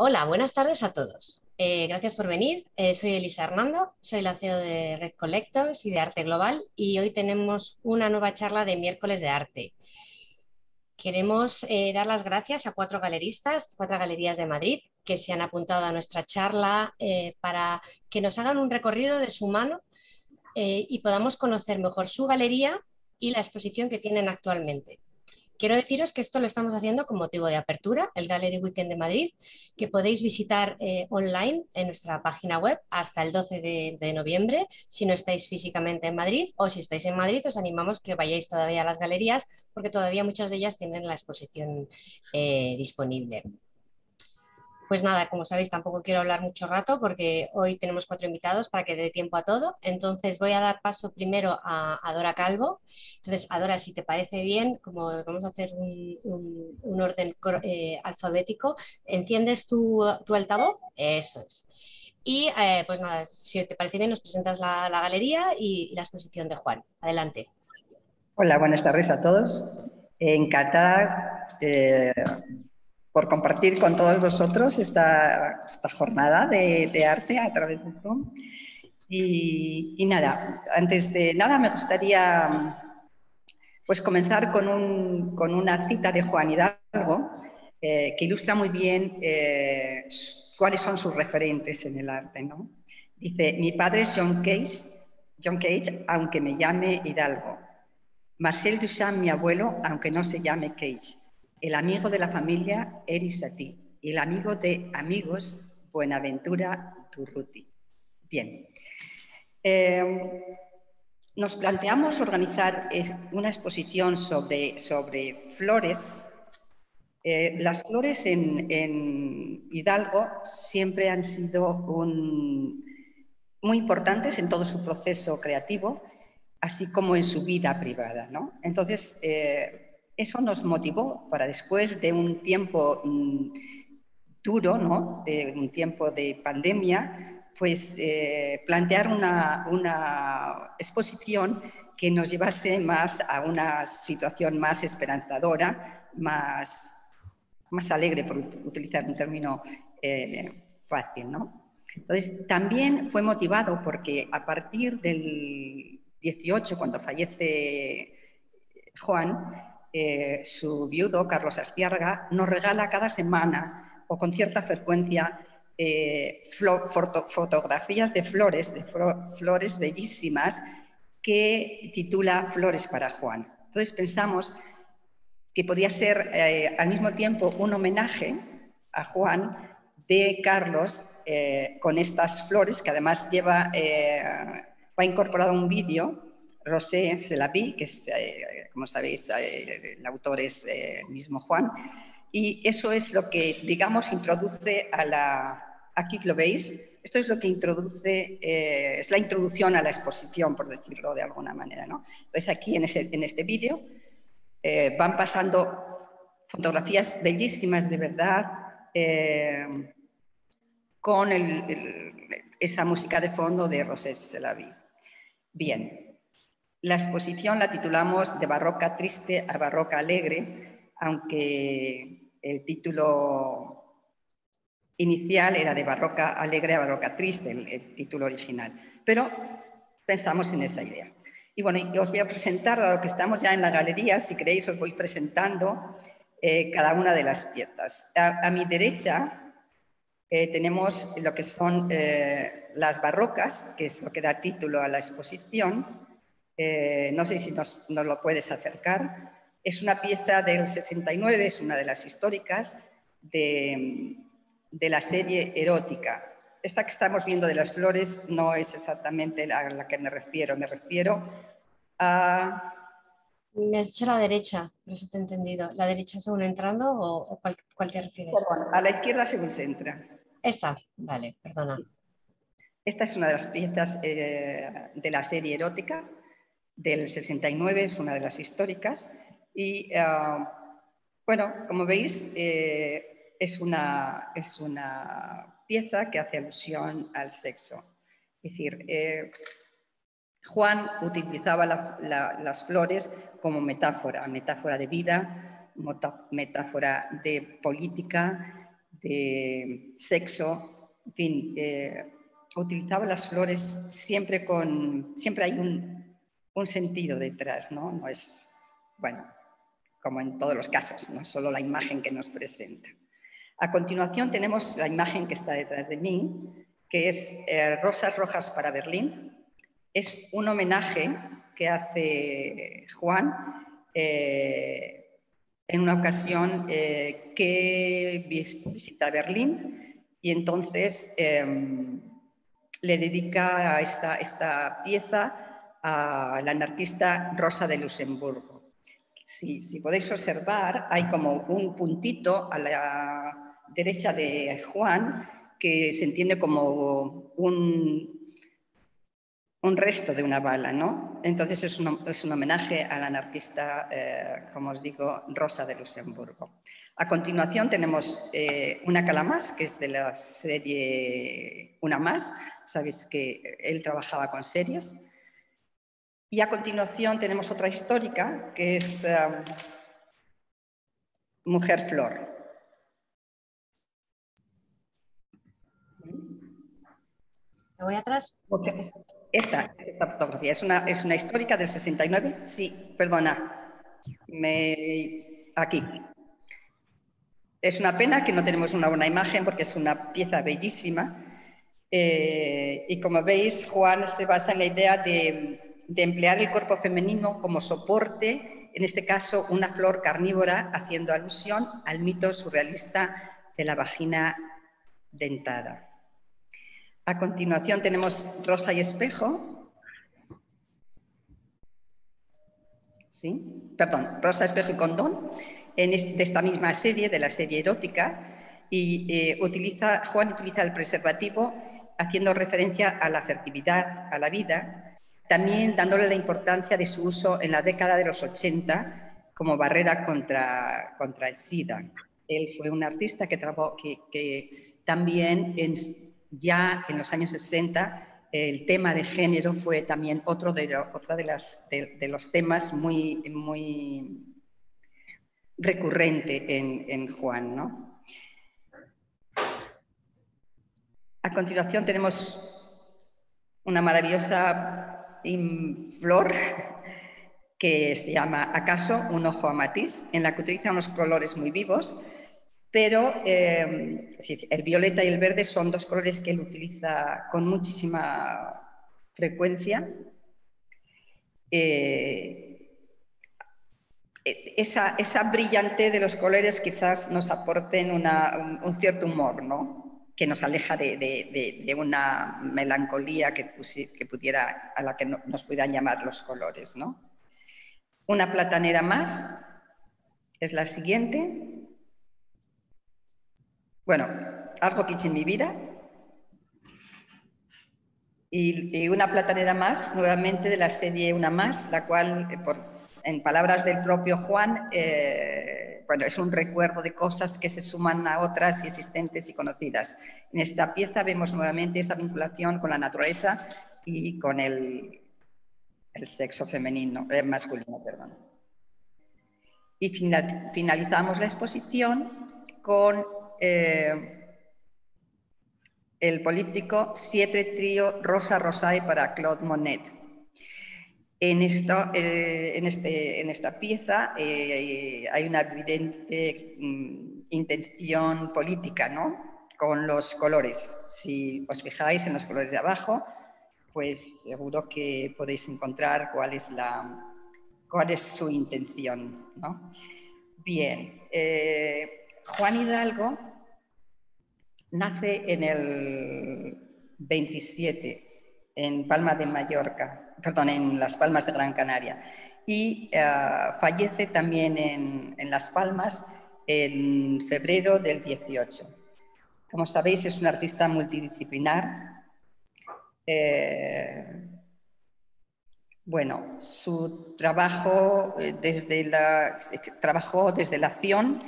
Hola, buenas tardes a todos. Gracias por venir. Soy Elisa Hernando, soy la CEO de Red Collectors y de Arte Global y hoy tenemos una nueva charla de Miércoles de Arte. Queremos dar las gracias a cuatro galeristas, cuatro galerías de Madrid que se han apuntado a nuestra charla para que nos hagan un recorrido de su mano y podamos conocer mejor su galería y la exposición que tienen actualmente. Quiero deciros que esto lo estamos haciendo con motivo de apertura, el Gallery Weekend de Madrid, que podéis visitar online en nuestra página web hasta el 12 de noviembre, si no estáis físicamente en Madrid, o si estáis en Madrid os animamos que vayáis todavía a las galerías, porque todavía muchas de ellas tienen la exposición disponible. Pues nada, como sabéis, tampoco quiero hablar mucho rato porque hoy tenemos cuatro invitados para que dé tiempo a todo. Entonces voy a dar paso primero a Adora Calvo. Entonces, Adora, si te parece bien, como vamos a hacer un orden alfabético, enciendes tu altavoz, eso es. Y pues nada, si te parece bien, nos presentas la galería y la exposición de Juan. Adelante. Hola, buenas tardes a todos. Encantada por compartir con todos vosotros esta jornada de arte a través de Zoom. Y nada, antes de nada me gustaría pues comenzar con una cita de Juan Hidalgo que ilustra muy bien cuáles son sus referentes en el arte, ¿no? Dice, mi padre es John Cage, aunque me llame Hidalgo. Marcel Duchamp, mi abuelo, aunque no se llame Cage. El amigo de la familia, Erik Satie. Y el amigo de amigos, Buenaventura Durruti. Bien. Nos planteamos organizar una exposición sobre flores. Las flores en Hidalgo siempre han sido muy importantes en todo su proceso creativo, así como en su vida privada, ¿no? Entonces, eso nos motivó para, después de un tiempo duro, ¿no?, de un tiempo de pandemia, pues plantear una exposición que nos llevase más a una situación más esperanzadora, más alegre, por utilizar un término fácil, ¿no? Entonces, también fue motivado porque a partir del 18, cuando fallece Juan, su viudo, Carlos Astiarga, nos regala cada semana o con cierta frecuencia fotografías de flores, flores bellísimas, que titula Flores para Juan. Entonces pensamos que podía ser al mismo tiempo un homenaje a Juan de Carlos con estas flores, que además va incorporado un vídeo. Rosé Celaví, que es, como sabéis, el autor es mismo Juan, y eso es lo que, digamos, introduce a la... Aquí lo veis, esto es lo que introduce, es la introducción a la exposición, por decirlo de alguna manera, ¿no? Entonces aquí en este vídeo van pasando fotografías bellísimas de verdad, con esa música de fondo de Rosé Celaví. Bien. La exposición la titulamos De Barroca Triste a Barroca Alegre, aunque el título inicial era De Barroca Alegre a Barroca Triste, el título original. Pero pensamos en esa idea. Y bueno, os voy a presentar, dado que estamos ya en la galería, si queréis os voy presentando cada una de las piezas. A mi derecha tenemos lo que son las barrocas, que es lo que da título a la exposición. No sé si nos lo puedes acercar. Es una pieza del 69, es una de las históricas de la serie erótica. Esta que estamos viendo de las flores no es exactamente a la que me refiero a... Me has dicho la derecha, por eso te he entendido. ¿La derecha según entrando o cuál te refieres? Bueno, a la izquierda según se entra. Esta, vale, perdona. Esta es una de las piezas de la serie erótica del 69, es una de las históricas y, bueno, como veis, es una pieza que hace alusión al sexo. Es decir, Juan utilizaba las flores como metáfora de vida, metáfora de política, de sexo, en fin, utilizaba las flores siempre con, siempre hay un sentido detrás, ¿no? No es, bueno, como en todos los casos, no solo la imagen que nos presenta. A continuación tenemos la imagen que está detrás de mí, que es Rosas Rojas para Berlín. Es un homenaje que hace Juan en una ocasión que visita Berlín y entonces le dedica esta pieza al anarquista Rosa de Luxemburgo. Si podéis observar, hay como un puntito a la derecha de Juan que se entiende como un resto de una bala, ¿no? Entonces es un homenaje al anarquista, como os digo, Rosa de Luxemburgo. A continuación tenemos una calamás, que es de la serie Una Más. Sabéis que él trabajaba con series. Y a continuación tenemos otra histórica, que es Mujer Flor. ¿Me voy atrás? Okay. Esta fotografía es una histórica del 69. Sí, perdona. Aquí. Es una pena que no tenemos una buena imagen porque es una pieza bellísima. Y como veis, Juan se basa en la idea de emplear el cuerpo femenino como soporte, en este caso una flor carnívora, haciendo alusión al mito surrealista de la vagina dentada. A continuación tenemos Rosa y Espejo. ¿Sí? Perdón, Rosa, Espejo y Condón, de esta misma serie, de la serie erótica, y Juan utiliza el preservativo haciendo referencia a la fertilidad, a la vida, también dándole la importancia de su uso en la década de los 80 como barrera contra el SIDA. Él fue un artista que también ya en los años 60 el tema de género fue también otro de los temas muy recurrente en Juan, ¿no? A continuación tenemos una maravillosa flor que se llama ¿Acaso? Un ojo a matiz, en la que utiliza unos colores muy vivos, pero el violeta y el verde son dos colores que él utiliza con muchísima frecuencia. Esa brillantez de los colores quizás nos aporten un cierto humor, ¿no? Que nos aleja de una melancolía a la que nos pudieran llamar los colores, ¿no? Una platanera más es la siguiente. Bueno, algo que hice en mi vida. Y una platanera más, nuevamente de la serie Una Más, la cual, en palabras del propio Juan, bueno, es un recuerdo de cosas que se suman a otras existentes y conocidas. En esta pieza vemos nuevamente esa vinculación con la naturaleza y con el sexo femenino, masculino, perdón. Y finalizamos la exposición con el políptico Siete Trío Rosa Rosae para Claude Monet. En esta pieza hay una evidente intención política, ¿no? Con los colores. Si os fijáis en los colores de abajo, pues seguro que podéis encontrar cuál es su intención, ¿no? Bien. Juan Hidalgo nace en el 27 en Las Palmas de Gran Canaria y fallece también en Las Palmas en febrero del 18. Como sabéis, es un artista multidisciplinar. Bueno, su trabajo trabajó desde la acción,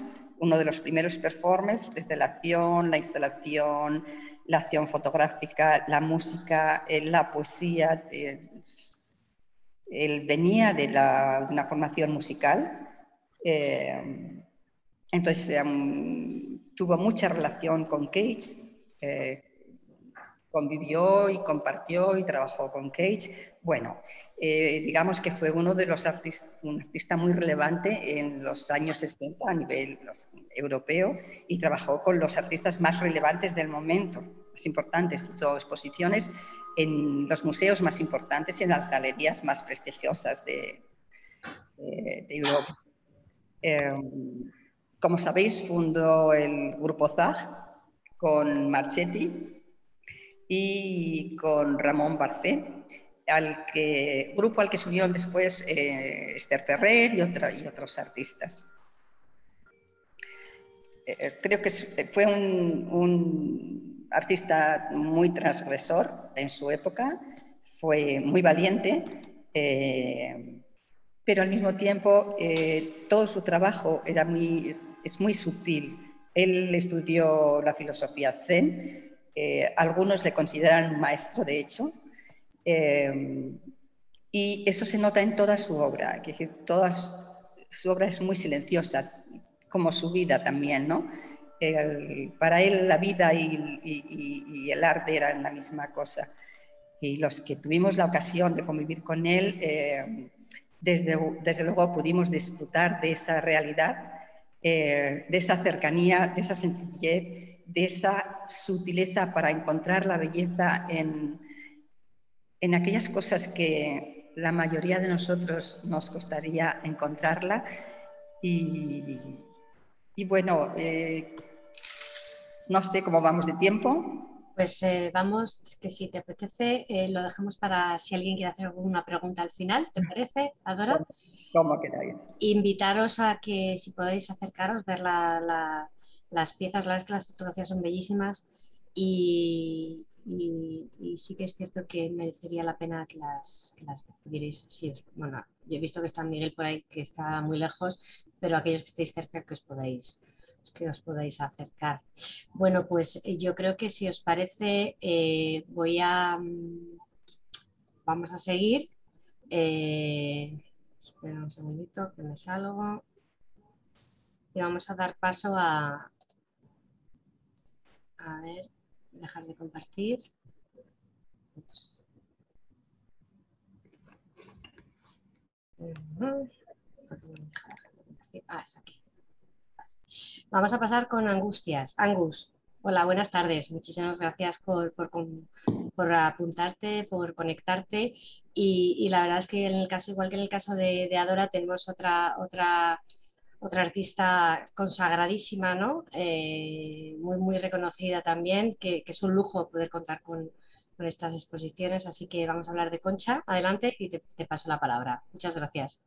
uno de los primeros performances, desde la acción, la instalación, la acción fotográfica, la música, la poesía. Él venía de una formación musical, entonces tuvo mucha relación con Cage, convivió y compartió y trabajó con Cage. Bueno, digamos que fue uno de los artistas, un artista muy relevante en los años 60 a nivel europeo, y trabajó con los artistas más relevantes del momento, más importantes. Hizo exposiciones en los museos más importantes y en las galerías más prestigiosas de Europa. Como sabéis, fundó el grupo ZAG con Marchetti y con Ramón Barcé, grupo al que se unieron después Esther Ferrer y otros artistas. Creo que fue un artista muy transgresor en su época, fue muy valiente, pero al mismo tiempo todo su trabajo era es muy sutil. Él estudió la filosofía zen. Algunos le consideran un maestro, de hecho, y eso se nota en toda su obra. Es decir, toda su obra es muy silenciosa, como su vida también, ¿no? Para él la vida y el arte eran la misma cosa. Y los que tuvimos la ocasión de convivir con él, desde luego pudimos disfrutar de esa realidad, de esa cercanía, de esa sencillez, de esa sutileza para encontrar la belleza en aquellas cosas que la mayoría de nosotros nos costaría encontrarla. Y bueno, no sé cómo vamos de tiempo. Pues vamos, es que si te apetece lo dejamos para si alguien quiere hacer alguna pregunta al final, ¿te parece, Adora? Como queráis. Invitaros a que si podéis acercaros, ver las piezas, las fotografías son bellísimas y sí que es cierto que merecería la pena que las pudierais. Sí, bueno, yo he visto que está Miguel por ahí, que está muy lejos, pero aquellos que estéis cerca que os podáis acercar. Bueno, pues yo creo que si os parece vamos a seguir. Espera un segundito que me salgo. Y vamos a dar paso a ver, dejar de compartir. Ups. Ah, está aquí. Vamos a pasar con Angustias. Angus, hola, buenas tardes. Muchísimas gracias por apuntarte, por conectarte. Y la verdad es que en el caso, igual que en el caso de Adora, tenemos otra artista consagradísima, ¿no? Muy, muy reconocida también, que es un lujo poder contar con estas exposiciones. Así que vamos a hablar de Concha. Adelante y te paso la palabra. Muchas gracias.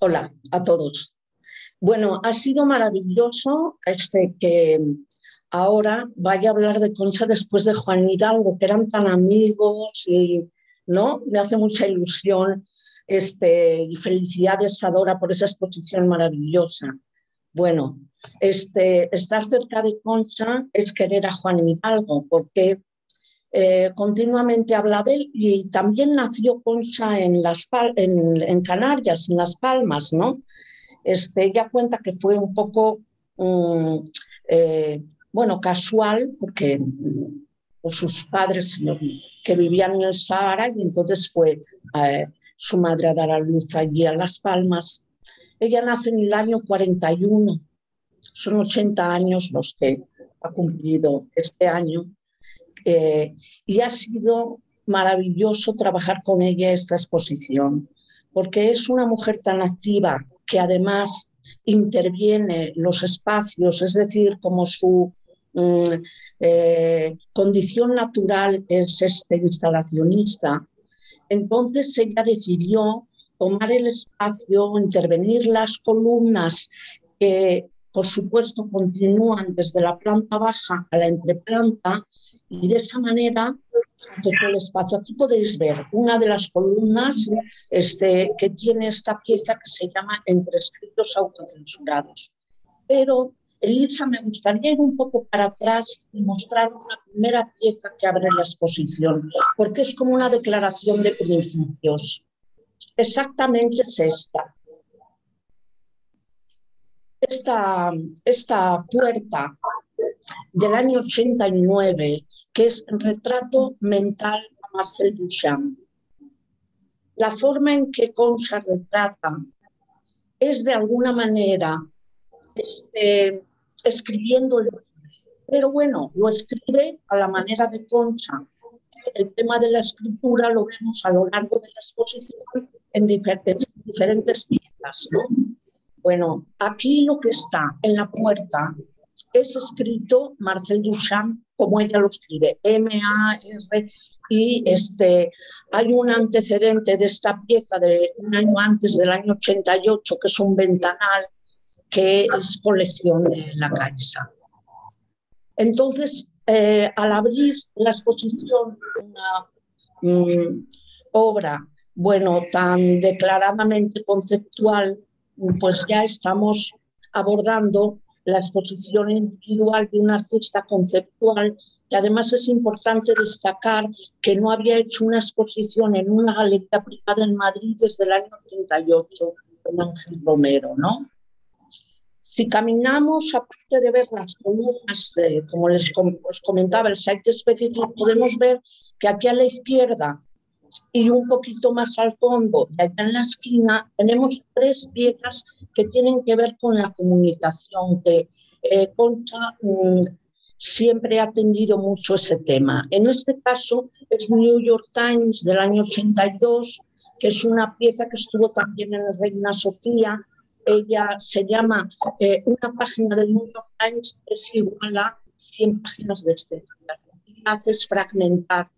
Hola a todos. Bueno, ha sido maravilloso que ahora vaya a hablar de Concha después de Juan Hidalgo, que eran tan amigos y, ¿no? Me hace mucha ilusión. Y felicidades, Adora, por esa exposición maravillosa. Bueno, estar cerca de Concha es querer a Juan Hidalgo, porque continuamente habla de él, y también nació Concha en Canarias, en Las Palmas, ¿no? Ella cuenta que fue un poco, bueno, casual, porque sus padres que vivían en el Sahara, y entonces fue... su madre a dar a luz allí a Las Palmas. Ella nace en el año 41, son 80 años los que ha cumplido este año, y ha sido maravilloso trabajar con ella esta exposición, porque es una mujer tan activa que además interviene los espacios, es decir, como su condición natural es instalacionista. Entonces ella decidió tomar el espacio, intervenir las columnas que, por supuesto, continúan desde la planta baja a la entreplanta, y de esa manera todo el espacio. Aquí podéis ver una de las columnas que tiene esta pieza que se llama Entre escritos autocensurados. Pero, Elisa, me gustaría ir un poco para atrás y mostrar una primera pieza que abre la exposición, porque es como una declaración de principios. Exactamente es esta. esta puerta del año 89, que es el retrato mental a Marcel Duchamp. La forma en que Concha retrata es de alguna manera escribiendo, pero bueno, lo escribe a la manera de Concha. El tema de la escritura lo vemos a lo largo de la exposición en diferentes piezas, ¿no? Bueno, aquí lo que está en la puerta es escrito Marcel Duchamp como ella lo escribe, M-A-R, y hay un antecedente de esta pieza de un año antes, del año 88, que es un ventanal, que es colección de la Caixa. Entonces, al abrir la exposición, una obra, bueno, tan declaradamente conceptual, pues ya estamos abordando la exposición individual de un artista conceptual, que además es importante destacar que no había hecho una exposición en una galería privada en Madrid desde el año 88, con Ángel Romero, ¿no? Si caminamos, aparte de ver las columnas, como os comentaba, el site específico, podemos ver que aquí a la izquierda y un poquito más al fondo, y allá en la esquina, tenemos tres piezas que tienen que ver con la comunicación, que Concha siempre ha atendido mucho ese tema. En este caso es New York Times del año 82, que es una pieza que estuvo también en el Reina Sofía. Ella se llama una página del New York Times es igual a 100 páginas de este. Hace es fragmentar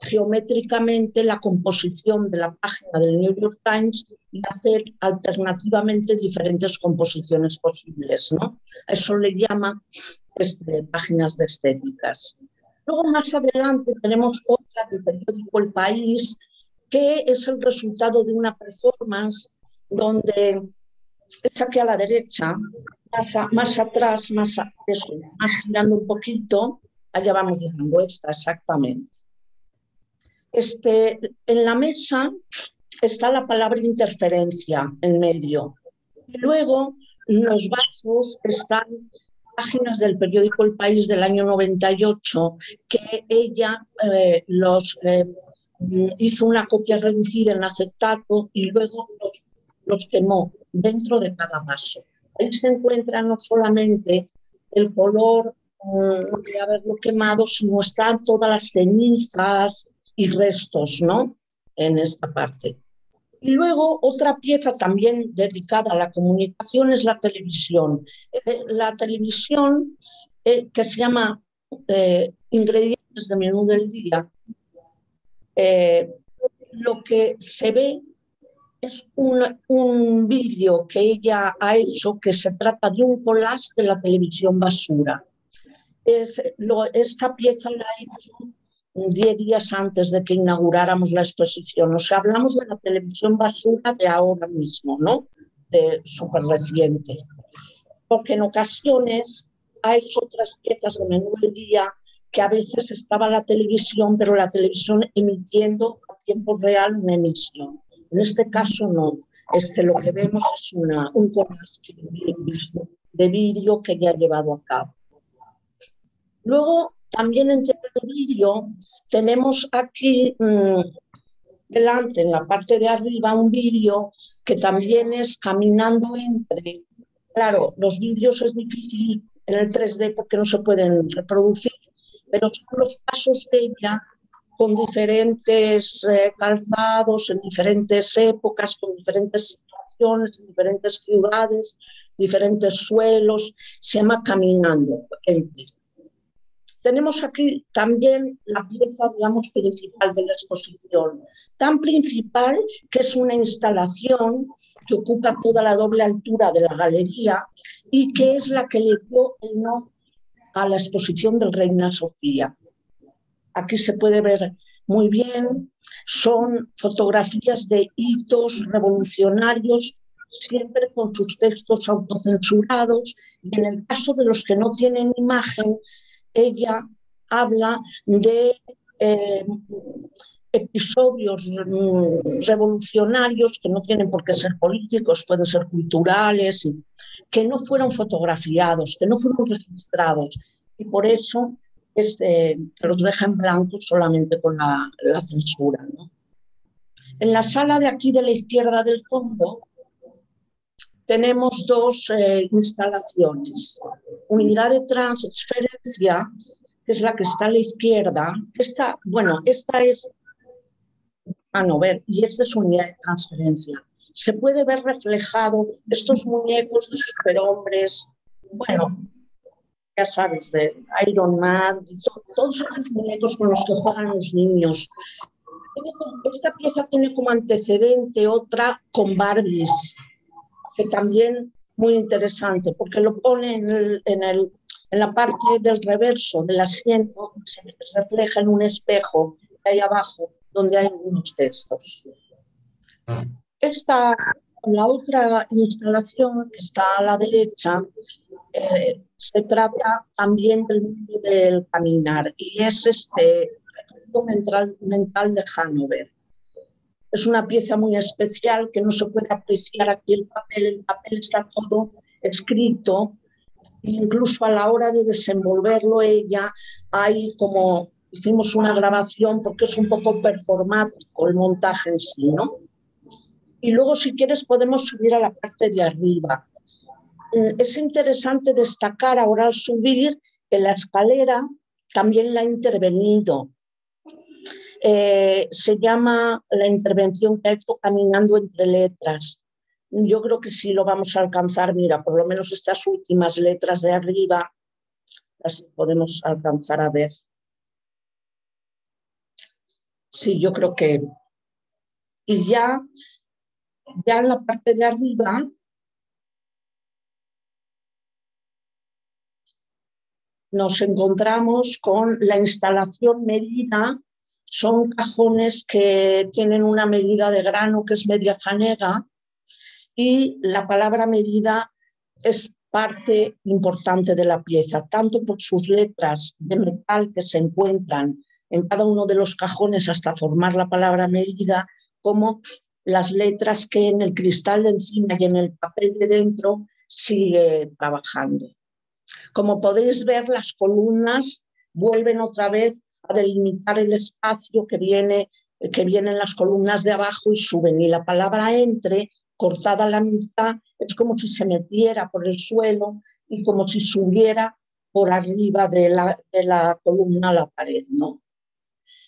geométricamente la composición de la página del New York Times y hacer alternativamente diferentes composiciones posibles, ¿no? Eso le llama páginas de estéticas. Luego más adelante tenemos otra del periódico El País, que es el resultado de una performance donde esa que a la derecha, más girando un poquito, allá vamos llegando, esta exactamente. En la mesa está la palabra interferencia en medio. Y luego en los vasos están páginas del periódico El País del año 98, que ella hizo una copia reducida en acetato y luego los quemó dentro de cada vaso. Ahí se encuentra no solamente el color de haberlo quemado, sino están todas las cenizas y restos, ¿no?, en esta parte. Y luego otra pieza también dedicada a la comunicación es la televisión. La televisión que se llama Ingredientes de Menú del Día, lo que se ve es un vídeo que ella ha hecho que se trata de un collage de la televisión basura. Esta pieza la he hecho 10 días antes de que inauguráramos la exposición. O sea, hablamos de la televisión basura de ahora mismo, ¿no? De súper reciente. Porque en ocasiones ha hecho otras piezas de menú del día que a veces estaba la televisión, pero la televisión emitiendo a tiempo real una emisión. En este caso no, lo que vemos es un collage de vídeo que ya ha llevado a cabo. Luego, también en tema de vídeo, tenemos aquí delante, en la parte de arriba, un vídeo que también es caminando entre. Claro, los vídeos es difícil en el 3D porque no se pueden reproducir, pero son los pasos de ella, con diferentes calzados, en diferentes épocas, con diferentes situaciones, en diferentes ciudades, diferentes suelos, se llama Caminando. Tenemos aquí también la pieza, digamos, principal de la exposición, tan principal que es una instalación que ocupa toda la doble altura de la galería y que es la que le dio el nombre a la exposición del Reina Sofía. Aquí se puede ver muy bien, son fotografías de hitos revolucionarios, siempre con sus textos autocensurados, y en el caso de los que no tienen imagen, ella habla de episodios revolucionarios que no tienen por qué ser políticos, pueden ser culturales, y que no fueron fotografiados, que no fueron registrados, y por eso los deja en blanco solamente con la censura, ¿no? En la sala de aquí de la izquierda del fondo tenemos dos instalaciones. Unidad de transferencia, que es la que está a la izquierda. Esta es Hannover y esta es unidad de transferencia. Se puede ver reflejado estos muñecos de superhombres, ya sabes, de Iron Man, todos estos muñecos con los que juegan los niños. Esta pieza tiene como antecedente otra con Barbies, que también muy interesante, porque lo pone en la parte del reverso del asiento, se refleja en un espejo que hay abajo, donde hay unos textos. La otra instalación, que está a la derecha, se trata también del mundo del caminar, y es mental de Hannover. Es una pieza muy especial que no se puede apreciar aquí el papel está todo escrito, e incluso a la hora de desenvolverlo ella hay como, hicimos una grabación porque es un poco performático el montaje en sí, ¿no? Y luego si quieres podemos subir a la parte de arriba. Es interesante destacar ahora al subir que la escalera también la ha intervenido. Se llama la intervención que ha hecho Caminando entre letras. Yo creo que sí lo vamos a alcanzar, mira, por lo menos estas últimas letras de arriba las podemos alcanzar a ver. Sí, yo creo que... Y ya en la parte de arriba, nos encontramos con la instalación medida. Son cajones que tienen una medida de grano que es media fanega, y la palabra medida es parte importante de la pieza, tanto por sus letras de metal que se encuentran en cada uno de los cajones hasta formar la palabra medida, como las letras que en el cristal de encima y en el papel de dentro sigue trabajando. Como podéis ver, las columnas vuelven otra vez a delimitar el espacio que viene en las columnas de abajo y suben. Y la palabra entre, cortada a la mitad, es como si se metiera por el suelo y como si subiera por arriba de la columna a la pared, ¿no?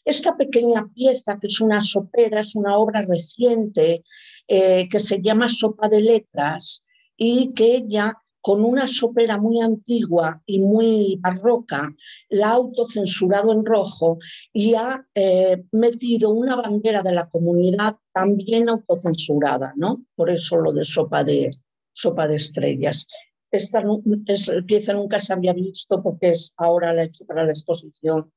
Esta pequeña pieza, que es una sopera, es una obra reciente que se llama Sopa de Letras, y que ella, con una sopera muy antigua y muy barroca, la ha autocensurado en rojo y ha metido una bandera de la comunidad también autocensurada, ¿no? Por eso lo de sopa de estrellas. Esta pieza nunca se había visto porque ahora la he hecho para la exposición,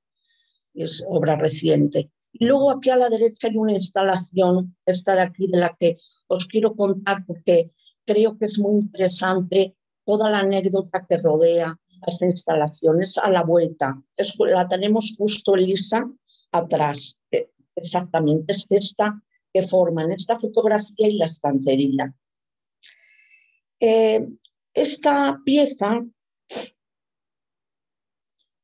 es obra reciente. Y luego aquí a la derecha hay una instalación, esta de aquí, de la que os quiero contar porque creo que es muy interesante toda la anécdota que rodea a esta instalación. Es a la vuelta, la tenemos justo, Elisa, atrás, exactamente, es esta que forman esta fotografía y la estantería. Esta pieza,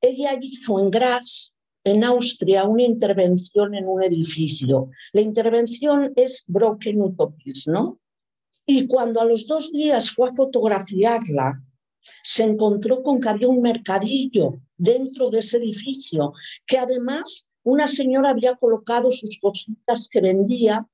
ella hizo en Graz, en Austria, una intervención en un edificio. La intervención es Broken Utopies, ¿no? Y cuando a los 2 días fue a fotografiarla, se encontró con que había un mercadillo dentro de ese edificio, que además una señora había colocado sus cositas que vendía,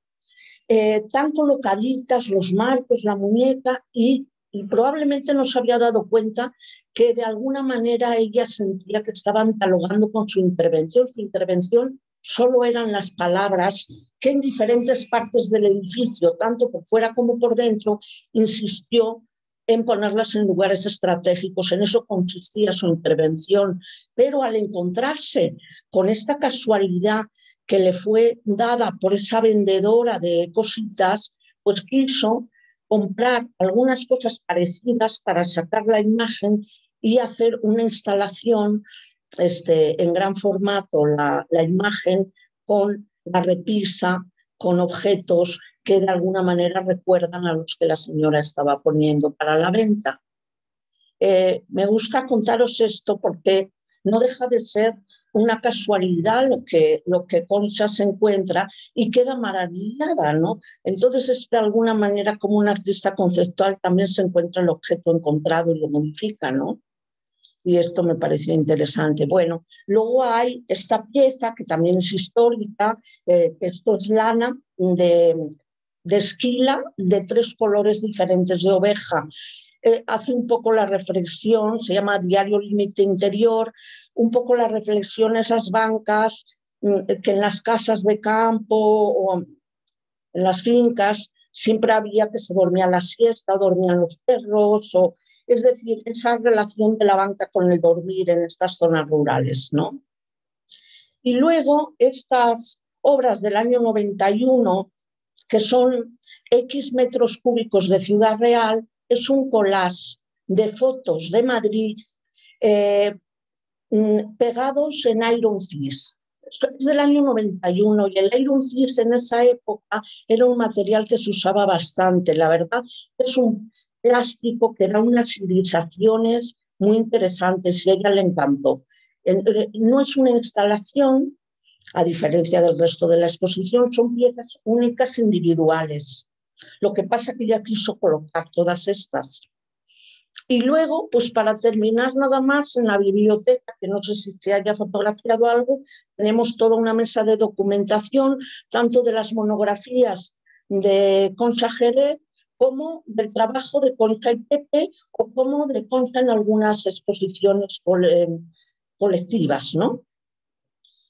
tan colocaditas, los marcos, la muñeca, y probablemente no se había dado cuenta que de alguna manera ella sentía que estaban dialogando con su intervención. Su intervención solo eran las palabras que en diferentes partes del edificio, tanto por fuera como por dentro, insistió en ponerlas en lugares estratégicos. En eso consistía su intervención. Pero al encontrarse con esta casualidad que le fue dada por esa vendedora de cositas, pues quiso comprar algunas cosas parecidas para sacar la imagen y hacer una instalación en gran formato, la imagen con la repisa, con objetos que de alguna manera recuerdan a los que la señora estaba poniendo para la venta. Me gusta contaros esto porque no deja de ser una casualidad lo que Concha se encuentra y queda maravillada, ¿no? Entonces, es de alguna manera como un artista conceptual también se encuentra el objeto encontrado y lo modifica, ¿no? Y esto me pareció interesante. Bueno, luego hay esta pieza que también es histórica, esto es lana de esquila de 3 colores diferentes de oveja. Hace un poco la reflexión, se llama Diario Límite Interior, un poco la reflexión a esas bancas que en las casas de campo o en las fincas siempre había que se dormía la siesta, dormían los perros, o, es decir, esa relación de la banca con el dormir en estas zonas rurales, ¿no? Y luego estas obras del año 91, que son X metros cúbicos de Ciudad Real, es un collage de fotos de Madrid pegados en Iron Fist. Esto es del año 91 y el Iron Fist en esa época era un material que se usaba bastante. La verdad es un plástico que da unas ilustraciones muy interesantes y a ella le encantó. No es una instalación, a diferencia del resto de la exposición, son piezas únicas individuales. Lo que pasa es que ella quiso colocar todas estas. Y luego, pues para terminar nada más, en la biblioteca, que no sé si se haya fotografiado algo, tenemos toda una mesa de documentación, tanto de las monografías de Concha Jerez, como del trabajo de Concha y Pepe, o como de Concha en algunas exposiciones colectivas, ¿no?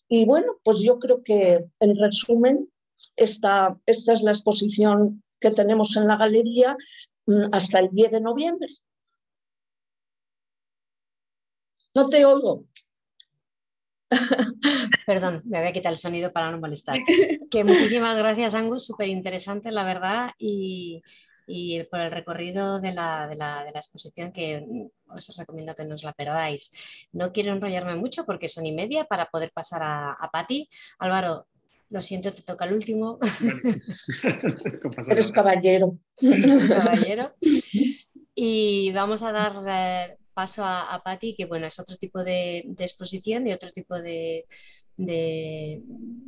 Y bueno, pues yo creo que, en resumen, esta es la exposición que tenemos en la galería hasta el 10 de noviembre. No te oigo. Perdón, me voy a quitar el sonido para no molestar. Que muchísimas gracias, Angus, súper interesante, la verdad, y por el recorrido de la exposición, que os recomiendo que no os la perdáis. No quiero enrollarme mucho porque son 1:30 para poder pasar a Pati. Álvaro, lo siento, te toca el último. Eres caballero. Y vamos a dar paso a Pati, que bueno, es otro tipo de exposición y otro tipo de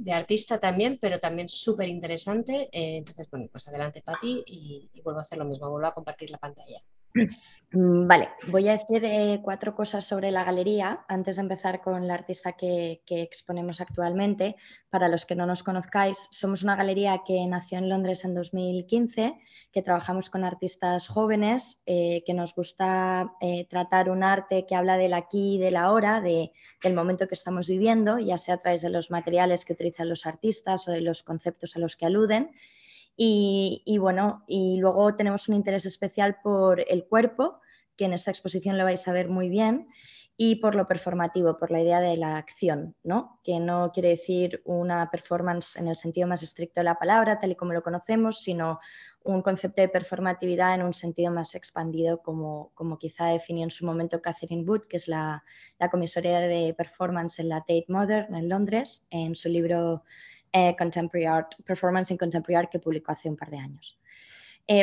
artista también, pero también súper interesante. Entonces, bueno, pues adelante, Pati, y vuelvo a hacer lo mismo, vuelvo a compartir la pantalla. Vale, voy a decir 4 cosas sobre la galería antes de empezar con la artista que exponemos actualmente. Para los que no nos conozcáis, somos una galería que nació en Londres en 2015, que trabajamos con artistas jóvenes, que nos gusta tratar un arte que habla del aquí y del ahora, del momento que estamos viviendo, ya sea a través de los materiales que utilizan los artistas o de los conceptos a los que aluden. Y bueno, y luego tenemos un interés especial por el cuerpo, que en esta exposición lo vais a ver muy bien, y por lo performativo, por la idea de la acción, ¿no? Que no quiere decir una performance en el sentido más estricto de la palabra, tal y como lo conocemos, sino un concepto de performatividad en un sentido más expandido, como quizá definió en su momento Catherine Wood, que es la comisaria de performance en la Tate Modern en Londres, en su libro Contemporary Art, Performance in Contemporary Art, que publicó hace un par de años.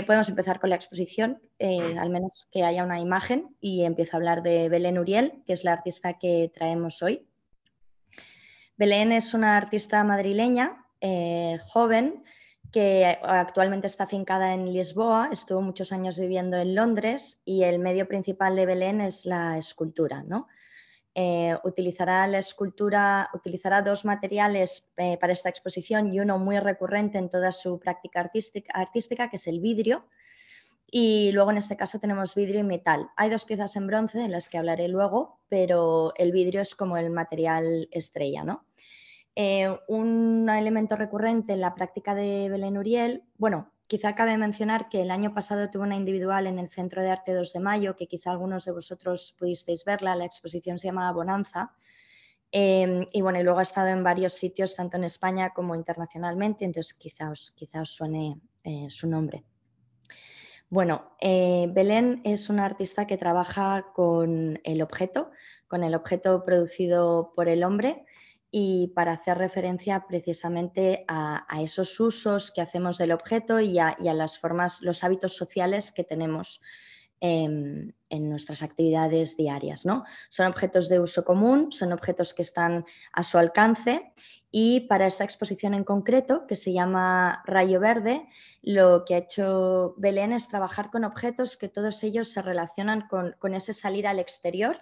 Podemos empezar con la exposición, al menos que haya una imagen, y empiezo a hablar de Belén Uriel, que es la artista que traemos hoy. Belén es una artista madrileña, joven, que actualmente está afincada en Lisboa, estuvo muchos años viviendo en Londres, y el medio principal de Belén es la escultura, ¿no? Utilizará 2 materiales para esta exposición, y uno muy recurrente en toda su práctica artística, que es el vidrio, y luego en este caso tenemos vidrio y metal. Hay 2 piezas en bronce de las que hablaré luego, pero el vidrio es como el material estrella, ¿no? Un elemento recurrente en la práctica de Belén Uriel, bueno, quizá cabe mencionar que el año pasado tuvo una individual en el Centro de Arte 2 de Mayo, que quizá algunos de vosotros pudisteis verla, la exposición se llamaba Bonanza, y bueno, y luego ha estado en varios sitios, tanto en España como internacionalmente, entonces quizá os suene su nombre. Bueno, Belén es una artista que trabaja con el objeto producido por el hombre, y para hacer referencia precisamente a esos usos que hacemos del objeto y a las formas, los hábitos sociales que tenemos en nuestras actividades diarias, ¿no? Son objetos de uso común, son objetos que están a su alcance, y para esta exposición en concreto, que se llama Rayo Verde, lo que ha hecho Belén es trabajar con objetos que todos ellos se relacionan con ese salir al exterior,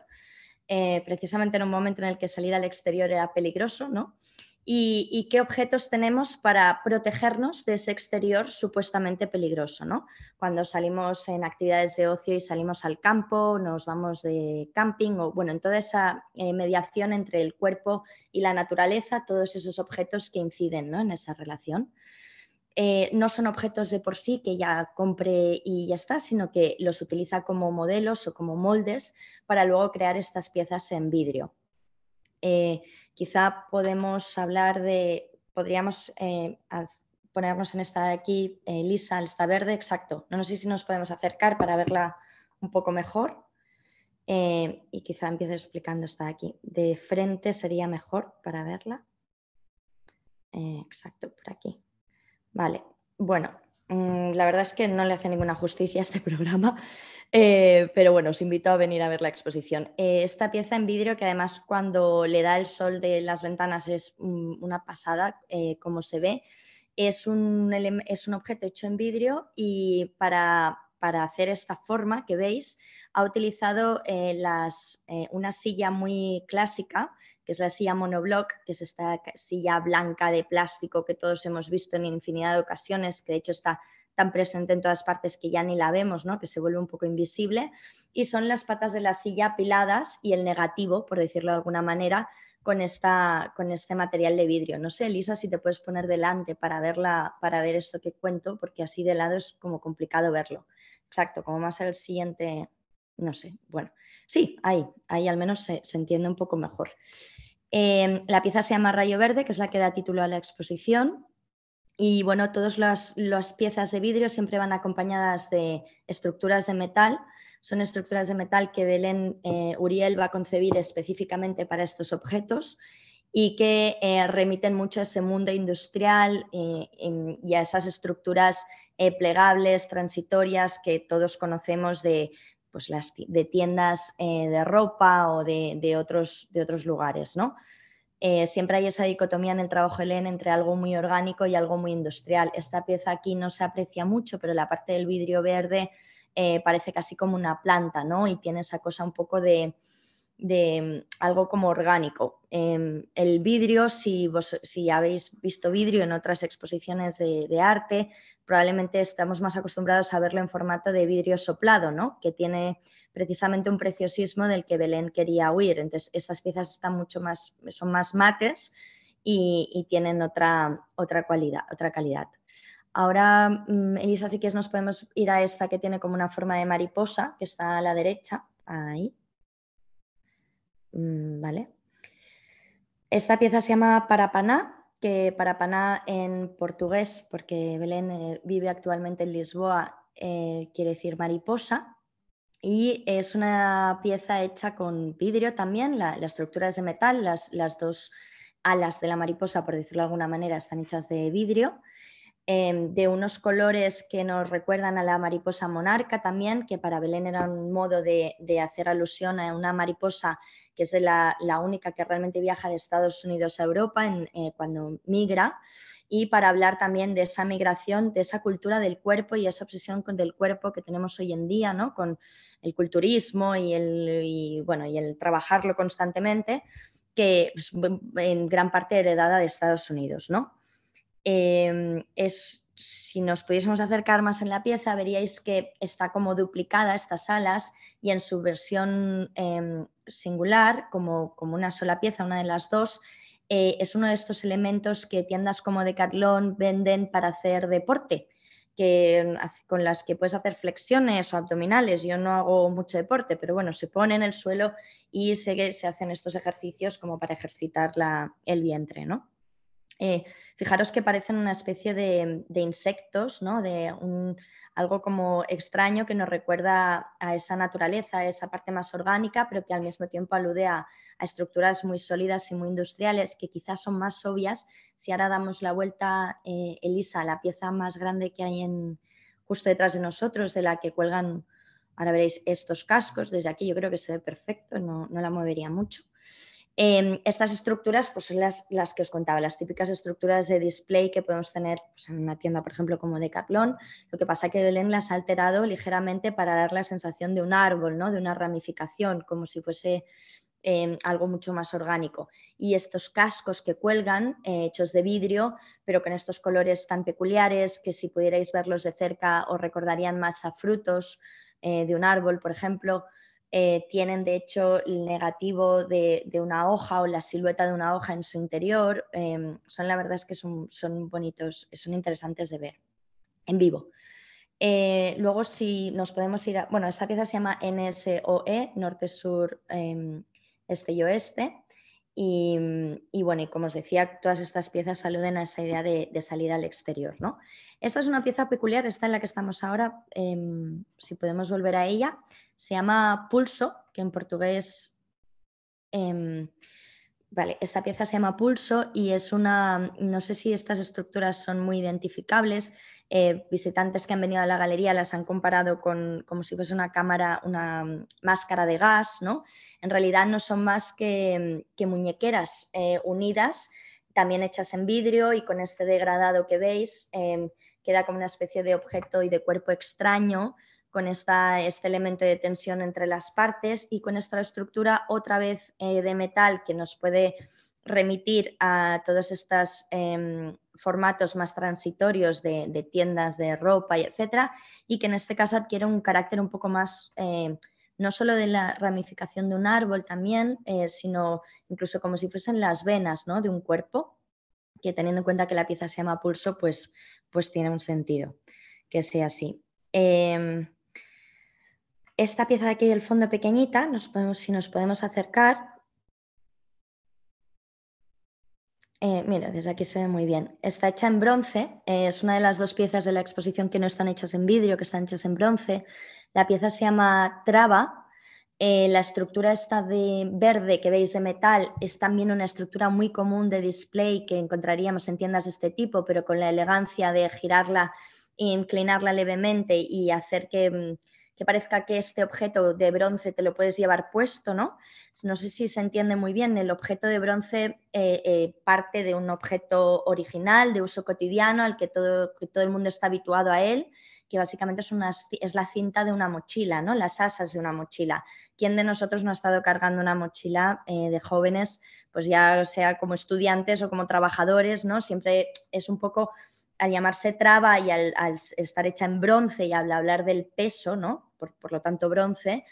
precisamente en un momento en el que salir al exterior era peligroso, ¿no? Y qué objetos tenemos para protegernos de ese exterior supuestamente peligroso, ¿no? Cuando salimos en actividades de ocio y salimos al campo, nos vamos de camping, o bueno, en toda esa mediación entre el cuerpo y la naturaleza, todos esos objetos que inciden, ¿no?, en esa relación. No son objetos de por sí que ya compre y ya está, sino que los utiliza como modelos o como moldes para luego crear estas piezas en vidrio. Quizá podemos hablar de, podríamos ponernos en esta de aquí, Elisa, esta verde, exacto. No sé si nos podemos acercar para verla un poco mejor. Y quizá empiece explicando esta de aquí. De frente sería mejor para verla. Exacto, por aquí. Vale, bueno, la verdad es que no le hace ninguna justicia a este programa. Pero bueno, os invito a venir a ver la exposición. Esta pieza en vidrio, que además cuando le da el sol de las ventanas es una pasada, como se ve, es un objeto hecho en vidrio, y para hacer esta forma que veis ha utilizado una silla muy clásica, que es la silla monobloc, que es esta silla blanca de plástico que todos hemos visto en infinidad de ocasiones, que de hecho está tan presente en todas partes que ya ni la vemos, ¿no?, que se vuelve un poco invisible, y son las patas de la silla apiladas y el negativo, por decirlo de alguna manera, con este material de vidrio. No sé, Elisa, si te puedes poner delante para ver esto que cuento, porque así de lado es como complicado verlo. Exacto, como más el siguiente, no sé, bueno, sí, ahí al menos se entiende un poco mejor. La pieza se llama Rayo Verde, que es la que da título a la exposición. Y bueno, todas las piezas de vidrio siempre van acompañadas de estructuras de metal. Son estructuras de metal que Belén Uriel va a concebir específicamente para estos objetos y que remiten mucho a ese mundo industrial y a esas estructuras plegables, transitorias, que todos conocemos de tiendas de ropa o de otros lugares, ¿no? Siempre hay esa dicotomía en el trabajo de Belén entre algo muy orgánico y algo muy industrial. Esta pieza aquí no se aprecia mucho, pero la parte del vidrio verde parece casi como una planta, ¿no?, y tiene esa cosa un poco de algo como orgánico. El vidrio, si habéis visto vidrio en otras exposiciones de arte, probablemente estamos más acostumbrados a verlo en formato de vidrio soplado, ¿no?, que tiene precisamente un preciosismo del que Belén quería huir. Entonces estas piezas están son más mates y tienen otra calidad. Ahora, Elisa, si quieres nos podemos ir a esta que tiene como una forma de mariposa, que está a la derecha, ahí. Vale. Esta pieza se llama Parapaná, que Parapaná en portugués, porque Belén vive actualmente en Lisboa, quiere decir mariposa, y es una pieza hecha con vidrio también. La estructura es de metal, las dos alas de la mariposa, por decirlo de alguna manera, están hechas de vidrio, de unos colores que nos recuerdan a la mariposa monarca también, que para Belén era un modo de hacer alusión a una mariposa que es de la única que realmente viaja de Estados Unidos a Europa cuando migra, y para hablar también de esa migración, de esa cultura del cuerpo y esa obsesión del cuerpo que tenemos hoy en día, ¿no?, con el culturismo y el trabajarlo constantemente, que es en gran parte heredada de Estados Unidos, ¿no? Si nos pudiésemos acercar más en la pieza, veríais que está como duplicada estas alas, y en su versión singular, como una sola pieza, una de las dos, es uno de estos elementos que tiendas como Decathlon venden para hacer deporte, con las que puedes hacer flexiones o abdominales. Yo no hago mucho deporte, pero bueno, se pone en el suelo y se hacen estos ejercicios como para ejercitar el vientre, ¿no? Fijaros que parecen una especie de insectos, ¿no? De algo como extraño que nos recuerda a esa naturaleza, a esa parte más orgánica, pero que al mismo tiempo alude a estructuras muy sólidas y muy industriales que quizás son más obvias. Si ahora damos la vuelta, Elisa, a la pieza más grande que hay justo detrás de nosotros, de la que cuelgan, ahora veréis, estos cascos. Desde aquí yo creo que se ve perfecto, no la movería mucho. Estas estructuras pues son las que os contaba, las típicas estructuras de display que podemos tener pues, en una tienda, por ejemplo, como Decathlon. Lo que pasa es que Belén las ha alterado ligeramente para dar la sensación de un árbol, ¿no? De una ramificación, como si fuese algo mucho más orgánico. Y estos cascos que cuelgan, hechos de vidrio, pero con estos colores tan peculiares que si pudierais verlos de cerca os recordarían más a frutos de un árbol, por ejemplo. Tienen de hecho el negativo de una hoja o la silueta de una hoja en su interior. Son, la verdad es que son bonitos, son interesantes de ver en vivo. Luego si nos podemos ir a... Bueno, esta pieza se llama NSOE, norte, sur, este y oeste. Y bueno, y como os decía, todas estas piezas aluden a esa idea de salir al exterior, ¿no? Esta es una pieza peculiar, esta en la que estamos ahora, si podemos volver a ella, se llama Pulso, que en portugués... Vale, esta pieza se llama Pulso y es una... No sé si estas estructuras son muy identificables. Visitantes que han venido a la galería las han comparado con como si fuese una máscara de gas, ¿no? En realidad no son más que muñequeras unidas, también hechas en vidrio, y con este degradado que veis queda como una especie de objeto y de cuerpo extraño, con este elemento de tensión entre las partes y con esta estructura otra vez de metal que nos puede remitir a todos estos formatos más transitorios de tiendas de ropa, y etcétera, y que en este caso adquiere un carácter un poco más, no solo de la ramificación de un árbol también, sino incluso como si fuesen las venas, ¿no? De un cuerpo, que teniendo en cuenta que la pieza se llama Pulso, pues tiene un sentido que sea así. Esta pieza de aquí del fondo pequeñita, si nos podemos acercar, mira, desde aquí se ve muy bien, está hecha en bronce, es una de las dos piezas de la exposición que no están hechas en vidrio, que están hechas en bronce. La pieza se llama Traba, la estructura esta de verde que veis de metal es también una estructura muy común de display que encontraríamos en tiendas de este tipo, pero con la elegancia de girarla e inclinarla levemente y hacer que parezca que este objeto de bronce te lo puedes llevar puesto, ¿no? No sé si se entiende muy bien. El objeto de bronce parte de un objeto original, de uso cotidiano, al que todo el mundo está habituado a él, que básicamente es la cinta de una mochila, ¿no? Las asas de una mochila. ¿Quién de nosotros no ha estado cargando una mochila de jóvenes, pues ya sea como estudiantes o como trabajadores, ¿no? Siempre es un poco... Al llamarse traba y al estar hecha en bronce y al hablar del peso, ¿no? Por lo tanto bronce,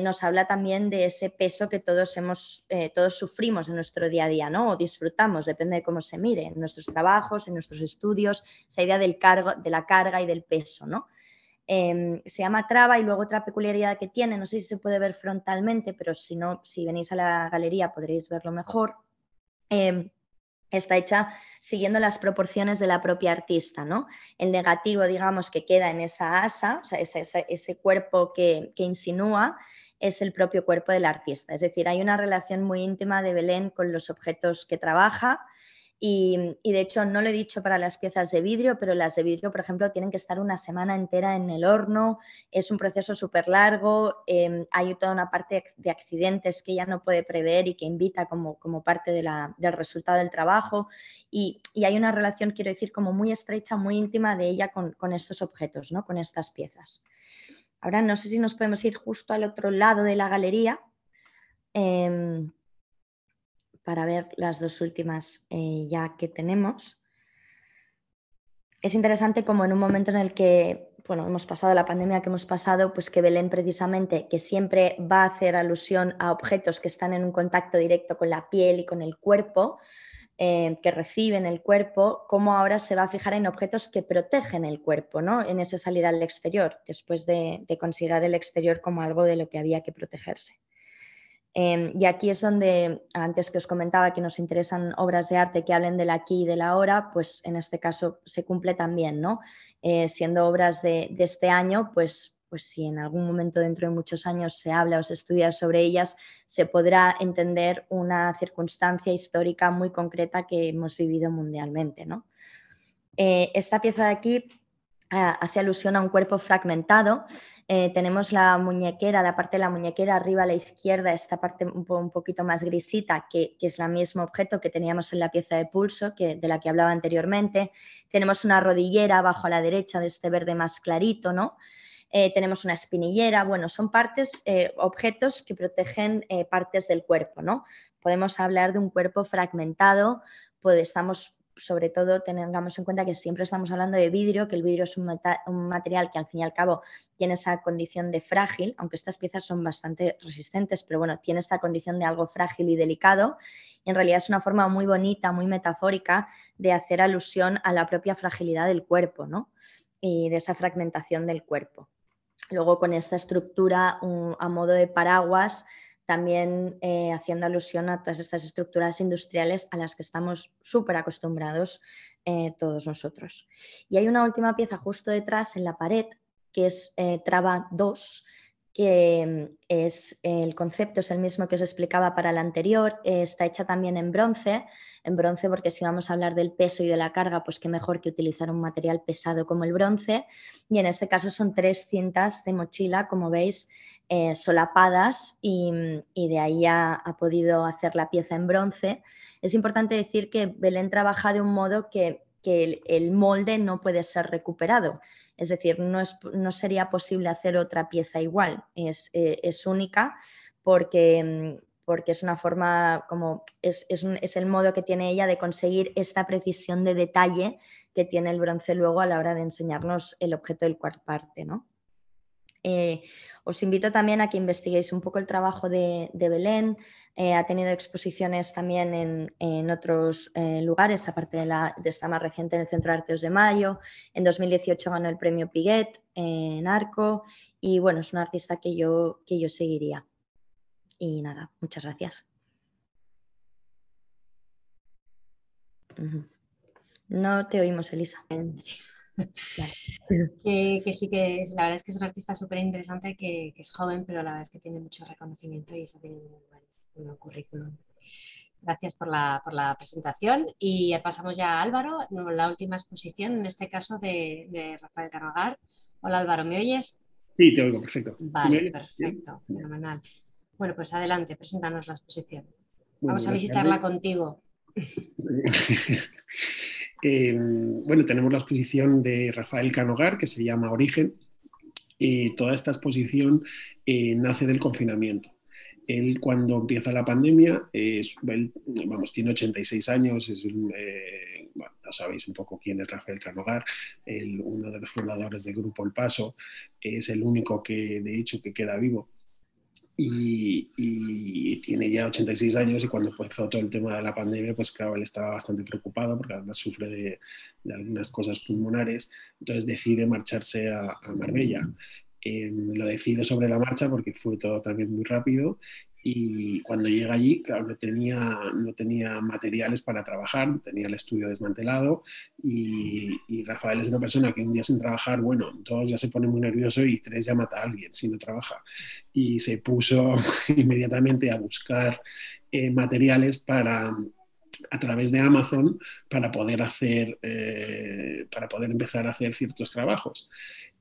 nos habla también de ese peso que todos sufrimos en nuestro día a día, ¿no? O disfrutamos, depende de cómo se mire, en nuestros trabajos, en nuestros estudios, esa idea de la carga y del peso, ¿no? Se llama traba y luego otra peculiaridad que tiene, no sé si se puede ver frontalmente, pero si venís a la galería podréis verlo mejor. Está hecha siguiendo las proporciones de la propia artista, ¿no? El negativo, digamos, que queda en esa asa, o sea, ese cuerpo que insinúa, es el propio cuerpo del artista. Es decir, hay una relación muy íntima de Belén con los objetos que trabaja y de hecho, no lo he dicho para las piezas de vidrio, pero las de vidrio, por ejemplo, tienen que estar una semana entera en el horno, es un proceso súper largo, hay toda una parte de accidentes que ella no puede prever y que invita como parte del resultado del trabajo y hay una relación, quiero decir, como muy estrecha, muy íntima de ella con estos objetos, ¿no? Con estas piezas. Ahora no sé si nos podemos ir justo al otro lado de la galería. Para ver las dos últimas ya que tenemos. Es interesante como en un momento en el que, bueno, hemos pasado la pandemia que hemos pasado, pues que Belén precisamente, que siempre va a hacer alusión a objetos que están en un contacto directo con la piel y con el cuerpo, que reciben el cuerpo, como ahora se va a fijar en objetos que protegen el cuerpo, ¿no? En ese salir al exterior, después de considerar el exterior como algo de lo que había que protegerse. Y aquí es donde, antes que os comentaba que nos interesan obras de arte que hablen del aquí y del ahora, pues en este caso se cumple también, ¿no? Siendo obras de este año, pues si en algún momento dentro de muchos años se habla o se estudia sobre ellas, se podrá entender una circunstancia histórica muy concreta que hemos vivido mundialmente, ¿no? Esta pieza de aquí hace alusión a un cuerpo fragmentado. Tenemos la muñequera, la parte de la muñequera arriba a la izquierda, esta parte un poquito más grisita, que es el mismo objeto que teníamos en la pieza de Pulso, de la que hablaba anteriormente. Tenemos una rodillera abajo a la derecha de este verde más clarito, ¿no? Tenemos una espinillera, bueno, son partes, objetos que protegen partes del cuerpo, ¿no? Podemos hablar de un cuerpo fragmentado, sobre todo tengamos en cuenta que siempre estamos hablando de vidrio, que el vidrio es un material que al fin y al cabo tiene esa condición de frágil, aunque estas piezas son bastante resistentes, pero bueno, tiene esta condición de algo frágil y delicado. En realidad es una forma muy bonita, muy metafórica de hacer alusión a la propia fragilidad del cuerpo, ¿no? Y de esa fragmentación del cuerpo. Luego con esta estructura a modo de paraguas, también haciendo alusión a todas estas estructuras industriales a las que estamos súper acostumbrados todos nosotros. Y hay una última pieza justo detrás en la pared, que es Traba 2, que es, el concepto es el mismo que os explicaba para la anterior, está hecha también en bronce porque si vamos a hablar del peso y de la carga, pues qué mejor que utilizar un material pesado como el bronce. Y en este caso son 3 cintas de mochila, como veis, solapadas y de ahí ha podido hacer la pieza en bronce. Es importante decir que Belén trabaja de un modo que el molde no puede ser recuperado, es decir, no sería posible hacer otra pieza igual, es única porque es una forma, como es el modo que tiene ella de conseguir esta precisión de detalle que tiene el bronce luego a la hora de enseñarnos el objeto del cual parte, ¿no? Os invito también a que investiguéis un poco el trabajo de Belén. Ha tenido exposiciones también en otros lugares, aparte de esta más reciente en el Centro de Artes de Mayo. En 2018 ganó el premio Piguet en Arco y bueno, es una artista que yo seguiría. Y nada, muchas gracias. No te oímos, Elisa. Claro. Que sí que la verdad es que es un artista súper interesante, que es joven, pero la verdad es que tiene mucho reconocimiento y eso tiene un buen currículum. Gracias por la presentación y pasamos ya a Álvaro, la última exposición, en este caso de Rafael Canogar. Hola Álvaro, ¿me oyes? Sí, te oigo, perfecto. Vale, perfecto, ¿sí? Fenomenal. Bueno, pues adelante, preséntanos la exposición. Bueno, vamos a visitarla contigo. Sí. Bueno, tenemos la exposición de Rafael Canogar que se llama Origen. Toda esta exposición nace del confinamiento. Él, cuando empieza la pandemia, tiene 86 años, bueno, ya sabéis un poco quién es Rafael Canogar, uno de los fundadores del grupo El Paso, es el único que de hecho que queda vivo. Y tiene ya 86 años y cuando empezó todo el tema de la pandemia, pues claro, él estaba bastante preocupado porque además sufre de algunas cosas pulmonares, entonces decide marcharse a Marbella. Lo decide sobre la marcha porque fue todo también muy rápido y cuando llega allí, claro, no tenía materiales para trabajar, tenía el estudio desmantelado y Rafael es una persona que un día sin trabajar, bueno, 2 ya se pone muy nervioso y 3 ya mata a alguien si no trabaja y se puso inmediatamente a buscar materiales a través de Amazon para poder empezar a hacer ciertos trabajos.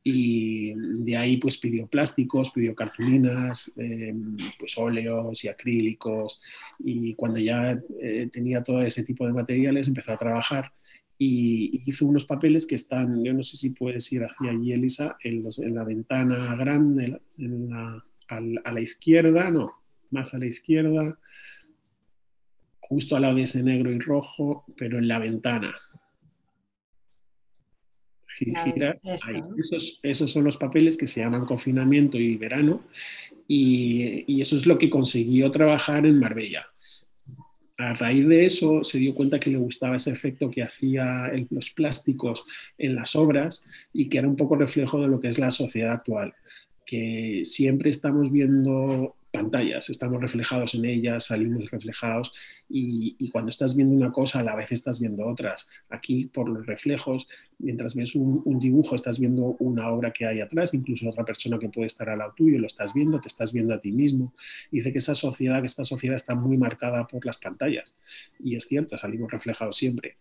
Y de ahí pues pidió plásticos, pidió cartulinas, pues óleos y acrílicos y cuando ya tenía todo ese tipo de materiales empezó a trabajar y hizo unos papeles que están, yo no sé si puedes ir hacia allí Elisa, en la ventana grande, a la izquierda, no, más a la izquierda, justo al lado de ese negro y rojo, pero en la ventana. Gira. Ahí. Esos son los papeles que se llaman Confinamiento y Verano y eso es lo que consiguió trabajar en Marbella. A raíz de eso se dio cuenta que le gustaba ese efecto que hacía los plásticos en las obras y que era un poco reflejo de lo que es la sociedad actual, que siempre estamos viendo pantallas, estamos reflejados en ellas, salimos reflejados y cuando estás viendo una cosa a la vez estás viendo otras. Aquí, por los reflejos, mientras ves un dibujo estás viendo una obra que hay atrás, incluso otra persona que puede estar al lado tuyo, lo estás viendo, te estás viendo a ti mismo. Y dice que esta sociedad está muy marcada por las pantallas y es cierto, salimos reflejados siempre.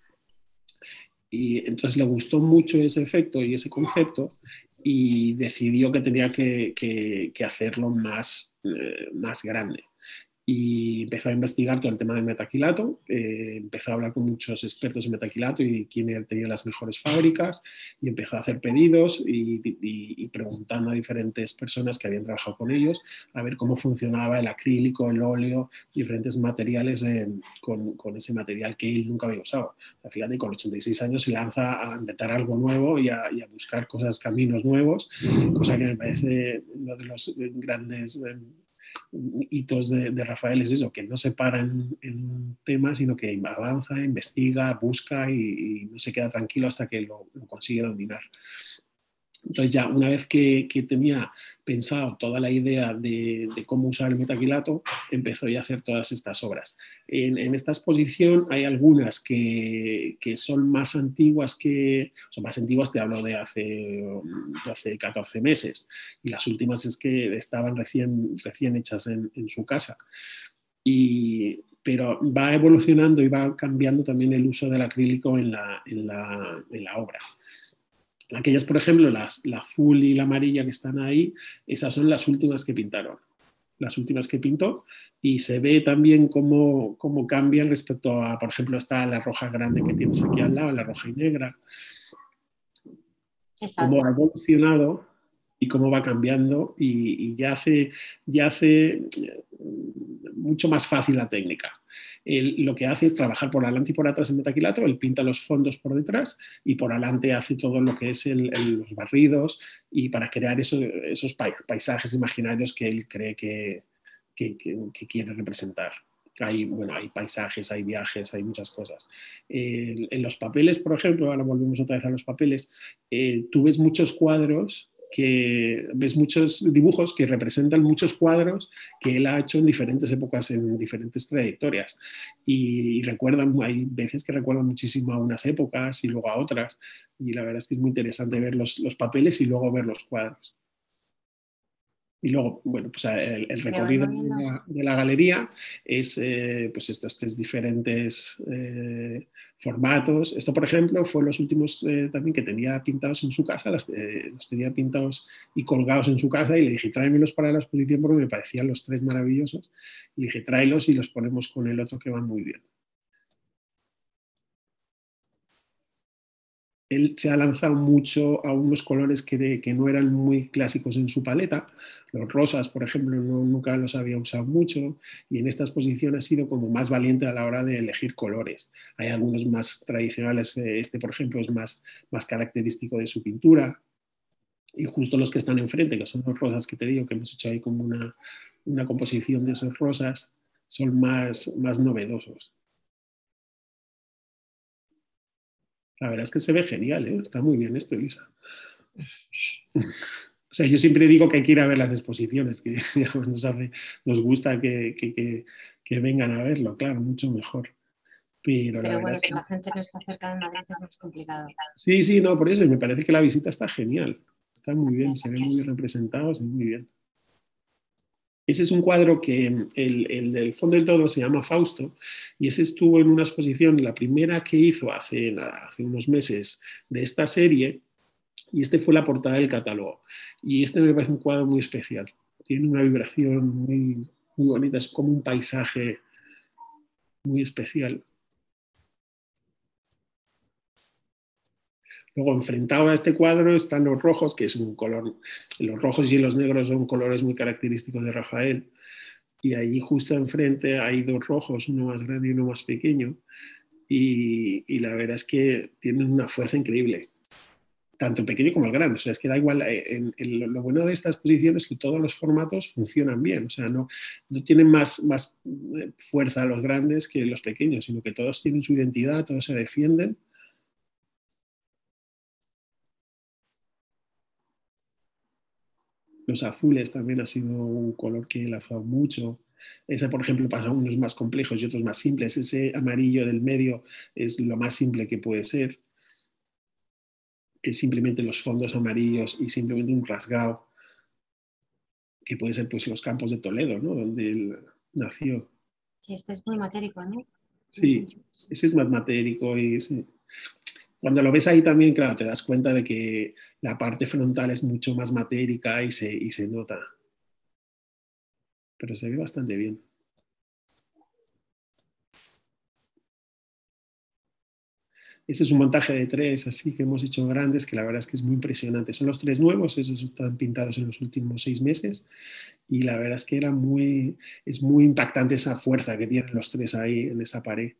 Y entonces le gustó mucho ese efecto y ese concepto y decidió que tenía que hacerlo más grande. Y empezó a investigar todo el tema del metaquilato, empezó a hablar con muchos expertos en metaquilato y quién tenía las mejores fábricas, y empezó a hacer pedidos y preguntando a diferentes personas que habían trabajado con ellos a ver cómo funcionaba el acrílico, el óleo, diferentes materiales con ese material que él nunca había usado. O sea, fíjate, con 86 años se lanza a inventar algo nuevo y a buscar cosas, caminos nuevos, cosa que me parece uno de los grandes... hitos de Rafael es eso, que no se para en un tema, sino que avanza, investiga, busca y no se queda tranquilo hasta que lo consigue dominar. Entonces ya una vez que tenía pensado toda la idea de cómo usar el metaquilato, empezó ya a hacer todas estas obras. En esta exposición hay algunas que son más antiguas te hablo de hace 12, 14 meses, y las últimas es que estaban recién hechas en su casa. Pero va evolucionando y va cambiando también el uso del acrílico en la obra. Aquellas, por ejemplo, la azul y la amarilla que están ahí, esas son las últimas que pintaron, las últimas que pintó, y se ve también cómo cambian respecto a, por ejemplo, está la roja grande que tienes aquí al lado, la roja y negra, cómo ha evolucionado y cómo va cambiando y ya hace mucho más fácil la técnica. Lo que hace es trabajar por adelante y por atrás en metaquilato, él pinta los fondos por detrás y por adelante hace todo lo que es los barridos y para crear esos paisajes imaginarios que él cree que quiere representar. Hay paisajes, hay viajes, hay muchas cosas. En los papeles, por ejemplo, ahora volvemos otra vez a los papeles, tú ves muchos cuadros dibujos que representan muchos cuadros que él ha hecho en diferentes épocas, en diferentes trayectorias y hay veces que recuerdan muchísimo a unas épocas y luego a otras y la verdad es que es muy interesante ver los papeles y luego ver los cuadros. Y luego, bueno, pues el recorrido de la galería es pues estos tres diferentes formatos. Esto, por ejemplo, fue los últimos también que tenía pintados en su casa, los tenía pintados y colgados en su casa y le dije, tráemelos para la exposición porque me parecían los tres maravillosos. Y le dije, tráelos y los ponemos con el otro que van muy bien. Él se ha lanzado mucho a unos colores que no eran muy clásicos en su paleta. Los rosas, por ejemplo, nunca los había usado mucho y en esta exposición ha sido como más valiente a la hora de elegir colores. Hay algunos más tradicionales, este por ejemplo es más característico de su pintura y justo los que están enfrente, que son los rosas que te digo, que hemos hecho ahí como una composición de esas rosas, son más novedosos. La verdad es que se ve genial, ¿eh? Está muy bien esto, Elisa. O sea, yo siempre digo que hay que ir a ver las exposiciones, que nos gusta que vengan a verlo, claro, mucho mejor. Pero bueno, si la gente no está cerca de Madrid es más complicado. Sí, no, por eso, y me parece que la visita está genial. Está muy bien, se ven muy bien representados y muy bien. Ese es un cuadro que el del fondo del todo se llama Fausto y ese estuvo en una exposición, la primera que hizo hace unos meses de esta serie y este fue la portada del catálogo. Y este me parece un cuadro muy especial, tiene una vibración muy, muy bonita, es como un paisaje muy especial. Luego, enfrentado a este cuadro están los rojos, que es un color... Los rojos y los negros son colores muy característicos de Rafael. Y ahí justo enfrente hay dos rojos, uno más grande y uno más pequeño. Y la verdad es que tienen una fuerza increíble. Tanto el pequeño como el grande. O sea, es que da igual. Lo bueno de esta exposición es que todos los formatos funcionan bien. O sea, no tienen más fuerza los grandes que los pequeños, sino que todos tienen su identidad, todos se defienden. Los azules también ha sido un color que le ha dado mucho. Ese, por ejemplo, para unos más complejos y otros más simples. Ese amarillo del medio es lo más simple que puede ser. Que simplemente los fondos amarillos y simplemente un rasgado. Que puede ser pues los campos de Toledo, ¿no? Donde él nació. Sí, este es muy matérico, ¿no? Sí, ese es más matérico y... Sí. Cuando lo ves ahí también, claro, te das cuenta de que la parte frontal es mucho más matérica y se nota. Pero se ve bastante bien. Ese es un montaje de tres, así que hemos hecho grandes, que la verdad es que es muy impresionante. Son los tres nuevos, esos están pintados en los últimos 6 meses, y la verdad es que era es muy impactante esa fuerza que tienen los tres ahí en esa pared.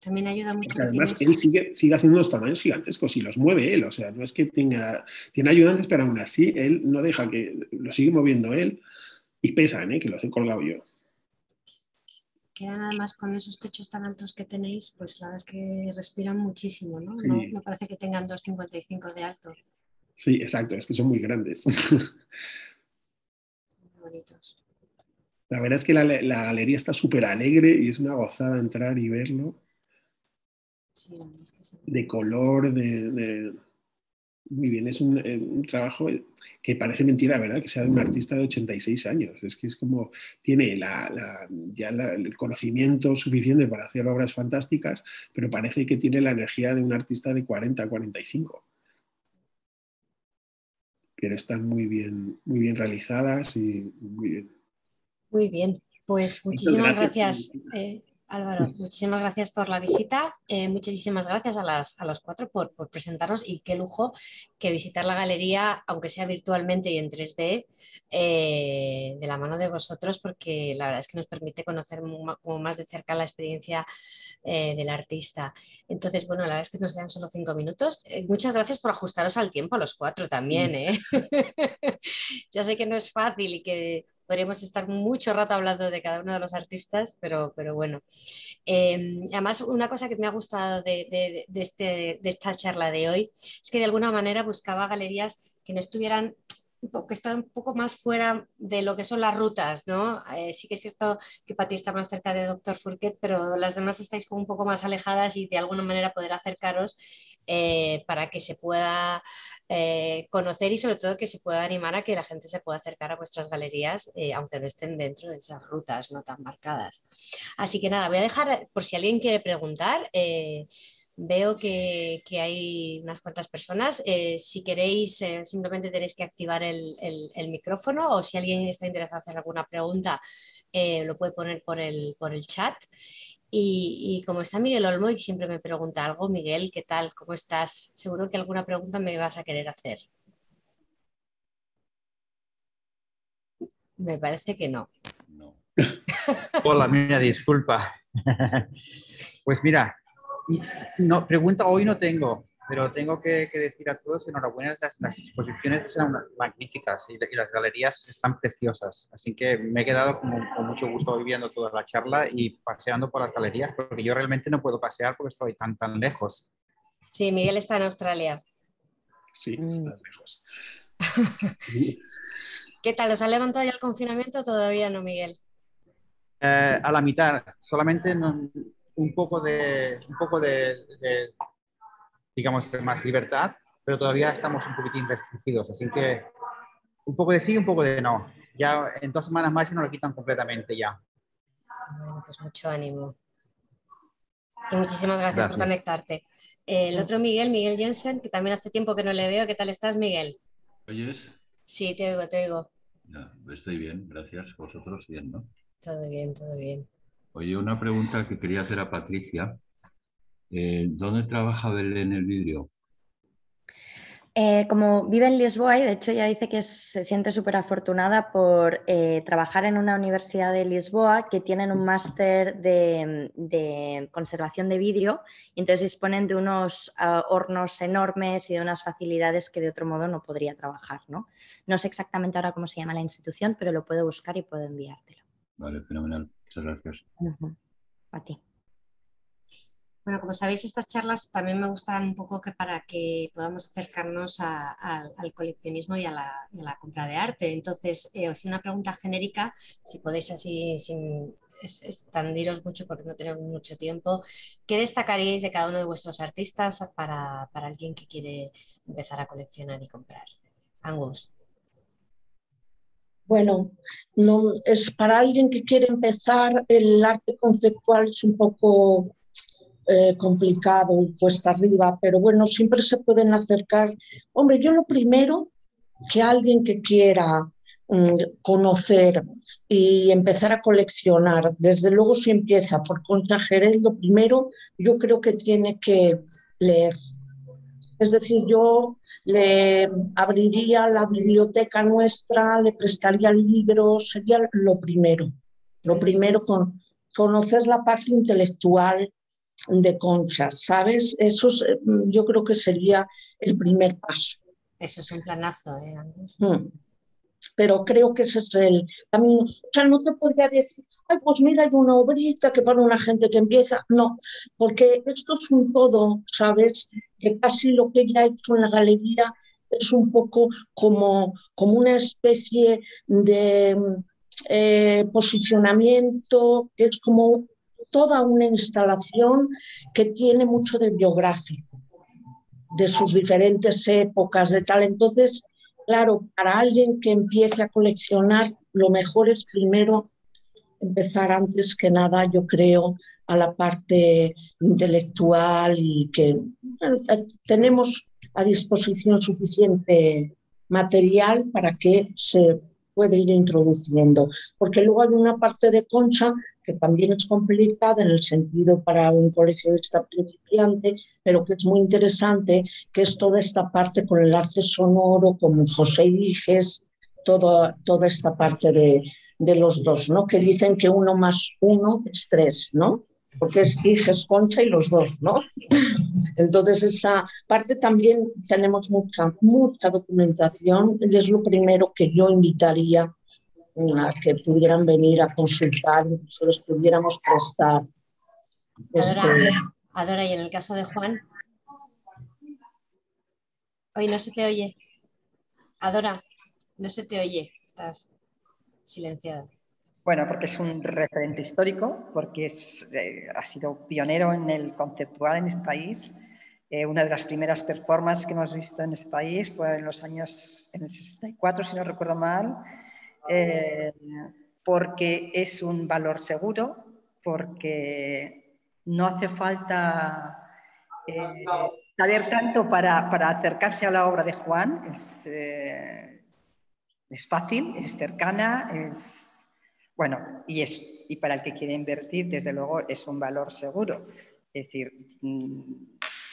También ayuda mucho. Porque además, él sigue haciendo unos tamaños gigantescos y los mueve él. O sea, no es que tiene ayudantes, pero aún así él no deja que lo sigue moviendo él y pesan, que los he colgado yo. Quedan además con esos techos tan altos que tenéis, pues la verdad es que respiran muchísimo, ¿no? Sí. No parece que tengan 2,55 de alto. Sí, exacto, es que son muy grandes. Son muy bonitos. La verdad es que la galería está súper alegre y es una gozada entrar y verlo. Sí, es que sí. De color, muy bien, es un trabajo que parece mentira, ¿verdad? Que sea de un artista de 86 años. Es que es como, tiene el conocimiento suficiente para hacer obras fantásticas, pero parece que tiene la energía de un artista de 40, 45. Pero están muy bien realizadas y muy bien. Muy bien, pues muchísimas gracias. Álvaro, muchísimas gracias por la visita, muchísimas gracias a los cuatro por presentaros, y qué lujo que visitar la galería, aunque sea virtualmente y en 3D, de la mano de vosotros, porque la verdad es que nos permite conocer como más de cerca la experiencia del artista. Entonces, bueno, la verdad es que nos quedan solo 5 minutos. Muchas gracias por ajustaros al tiempo, a los cuatro también, Ya sé que no es fácil y que... podríamos estar mucho rato hablando de cada uno de los artistas, pero bueno. Además, una cosa que me ha gustado de esta charla de hoy es que de alguna manera buscaba galerías que no estuvieran, que están un poco más fuera de lo que son las rutas, ¿no? Sí que es cierto que Pati está más cerca de Dr. Fourquet, pero las demás estáis como un poco más alejadas, y de alguna manera poder acercaros para que se pueda conocer, y sobre todo que se pueda animar a que la gente se pueda acercar a vuestras galerías, aunque no estén dentro de esas rutas no tan marcadas. Así que nada, voy a dejar, por si alguien quiere preguntar... Veo que hay unas cuantas personas. Si queréis, simplemente tenéis que activar el micrófono, o si alguien está interesado en hacer alguna pregunta, lo puede poner por el chat. Y como está Miguel Olmo y siempre me pregunta algo, Miguel, ¿qué tal? ¿Cómo estás? Seguro que alguna pregunta me vas a querer hacer. Me parece que no. No. Hola, mira, disculpa. Pues mira... No, pregunta hoy no tengo, pero tengo que decir a todos enhorabuena, las exposiciones eran magníficas y las galerías están preciosas, así que me he quedado con mucho gusto hoy viendo toda la charla y paseando por las galerías, porque yo realmente no puedo pasear porque estoy tan lejos. Sí, Miguel está en Australia. Sí, está lejos. ¿Qué tal? ¿Os ha levantado ya el confinamiento o todavía no, Miguel? A la mitad, solamente... No, un poco de digamos, de más libertad, pero todavía estamos un poquitín restringidos, así que un poco de sí, un poco de no. Ya en 2 semanas más no lo quitan completamente ya. Bueno, pues mucho ánimo. Y muchísimas gracias por conectarte. El otro Miguel, Miguel Jensen, que también hace tiempo que no le veo. ¿Qué tal estás, Miguel? ¿Oyes? Sí, te oigo, te oigo. No, estoy bien, gracias. Vosotros bien, ¿no? Todo bien, todo bien. Oye, una pregunta que quería hacer a Patricia. ¿Dónde trabaja Belén el vidrio? Como vive en Lisboa, y de hecho ella dice que se siente súper afortunada por trabajar en una universidad de Lisboa, que tienen un máster de conservación de vidrio, y entonces disponen de unos hornos enormes y de unas facilidades que de otro modo no podría trabajar, ¿no? No sé exactamente ahora cómo se llama la institución, pero lo puedo buscar y puedo enviártelo. Vale, fenomenal. Muchas gracias. A ti. Bueno, como sabéis, estas charlas también me gustan un poco que para que podamos acercarnos al coleccionismo y a la compra de arte. Entonces, os hice una pregunta genérica, si podéis así sin expandiros mucho porque no tenemos mucho tiempo. ¿Qué destacaríais de cada uno de vuestros artistas para alguien que quiere empezar a coleccionar y comprar? Angus. Bueno, no, es para alguien que quiere empezar, el arte conceptual es un poco complicado y cuesta arriba, pero bueno, siempre se pueden acercar. Hombre, yo lo primero, que alguien que quiera conocer y empezar a coleccionar, desde luego si empieza por Concha Jerez, lo primero yo creo que tiene que leer. Es decir, yo le abriría la biblioteca nuestra, le prestaría libros, sería lo primero. Lo primero, conocer la parte intelectual de Concha, ¿sabes? Eso es, yo creo que sería el primer paso. Eso es un planazo, ¿eh? Pero creo que ese es el... También, o sea, no te podría decir, ay, pues mira, hay una obrita que para una gente que empieza. No, porque esto es un todo, ¿sabes? Que casi lo que ella ha hecho en la galería es un poco como una especie de posicionamiento, que es como toda una instalación que tiene mucho de biográfico, de sus diferentes épocas, de tal. Entonces, claro, para alguien que empiece a coleccionar, lo mejor es primero empezar antes que nada, yo creo, a la parte intelectual y que tenemos a disposición suficiente material para que se pueda ir introduciendo. Porque luego hay una parte de Concha que también es complicada en el sentido para un coleccionista principiante, pero que es muy interesante, que es toda esta parte con el arte sonoro, como José Iges, toda esta parte de los dos, ¿no? Que dicen que 1 más 1 es 3, ¿no? Porque es Iges, Concha y los dos, ¿no? Entonces esa parte también tenemos mucha documentación y es lo primero que yo invitaría a que pudieran venir a consultar y se los pudiéramos prestar. Adora, y en el caso de Juan. Hoy no se te oye. Adora, no se te oye. Estás silenciada. Bueno, porque es un referente histórico, porque ha sido pionero en el conceptual en este país. Una de las primeras performances que hemos visto en este país fue en los años, en el 64, si no recuerdo mal. Porque es un valor seguro, porque no hace falta saber tanto para acercarse a la obra de Juan. Es fácil, es cercana, es bueno, y para el que quiere invertir, desde luego, es un valor seguro. Es decir,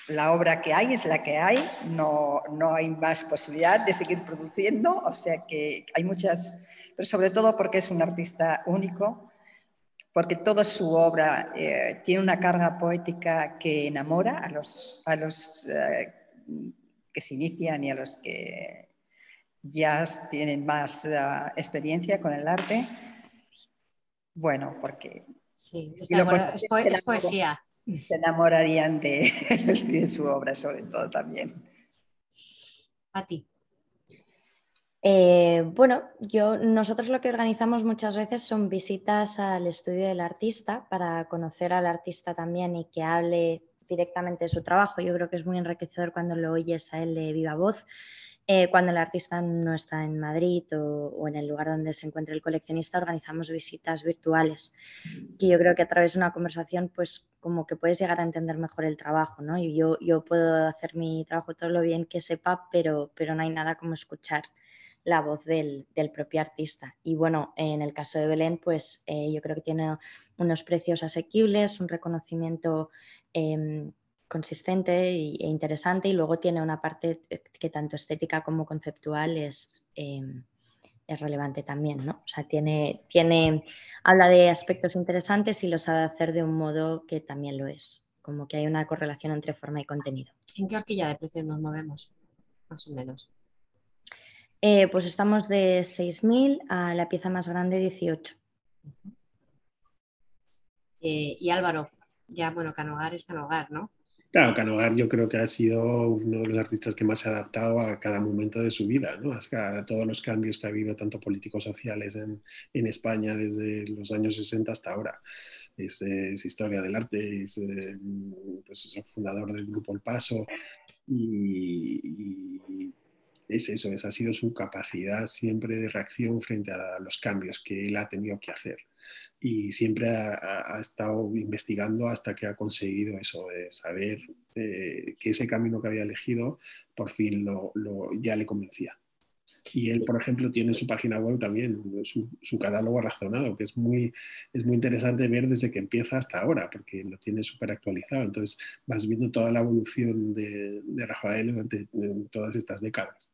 la obra que hay es la que hay, no hay más posibilidad de seguir produciendo, o sea que hay muchas, pero sobre todo porque es un artista único, porque toda su obra tiene una carga poética que enamora a los que se inician y a los que ya tienen más experiencia con el arte. Bueno, porque... Sí, es poesía. Se enamorarían de su obra, sobre todo también. A ti. Bueno, nosotros lo que organizamos muchas veces son visitas al estudio del artista para conocer al artista también y que hable directamente de su trabajo. Yo creo que es muy enriquecedor cuando lo oyes a él de viva voz. Cuando el artista no está en Madrid o en el lugar donde se encuentra el coleccionista, organizamos visitas virtuales, que yo creo que a través de una conversación pues como que puedes llegar a entender mejor el trabajo, ¿no? Y yo puedo hacer mi trabajo todo lo bien que sepa, pero no hay nada como escuchar la voz del propio artista. Y bueno, en el caso de Belén, pues yo creo que tiene unos precios asequibles, un reconocimiento consistente e interesante, y luego tiene una parte que tanto estética como conceptual es relevante también, ¿no? O sea, habla de aspectos interesantes y lo sabe hacer de un modo que también lo es, como que hay una correlación entre forma y contenido. ¿En qué horquilla de precios nos movemos, más o menos? Pues estamos de 6.000 a la pieza más grande 18. Y Álvaro, ya, bueno, Canogar es Canogar, ¿no? Claro, Canogar yo creo que ha sido uno de los artistas que más se ha adaptado a cada momento de su vida, ¿no? A todos los cambios que ha habido, tanto políticos, sociales en España desde los años 60 hasta ahora. Es historia del arte, es el fundador del grupo El Paso y es eso, esa ha sido su capacidad siempre de reacción frente a los cambios que él ha tenido que hacer. Y siempre ha estado investigando hasta que ha conseguido eso, saber que ese camino que había elegido por fin ya le convencía. Y él, por ejemplo, tiene en su página web también su catálogo razonado, que es muy interesante ver desde que empieza hasta ahora, porque lo tiene súper actualizado. Entonces vas viendo toda la evolución de Rafael durante todas estas décadas.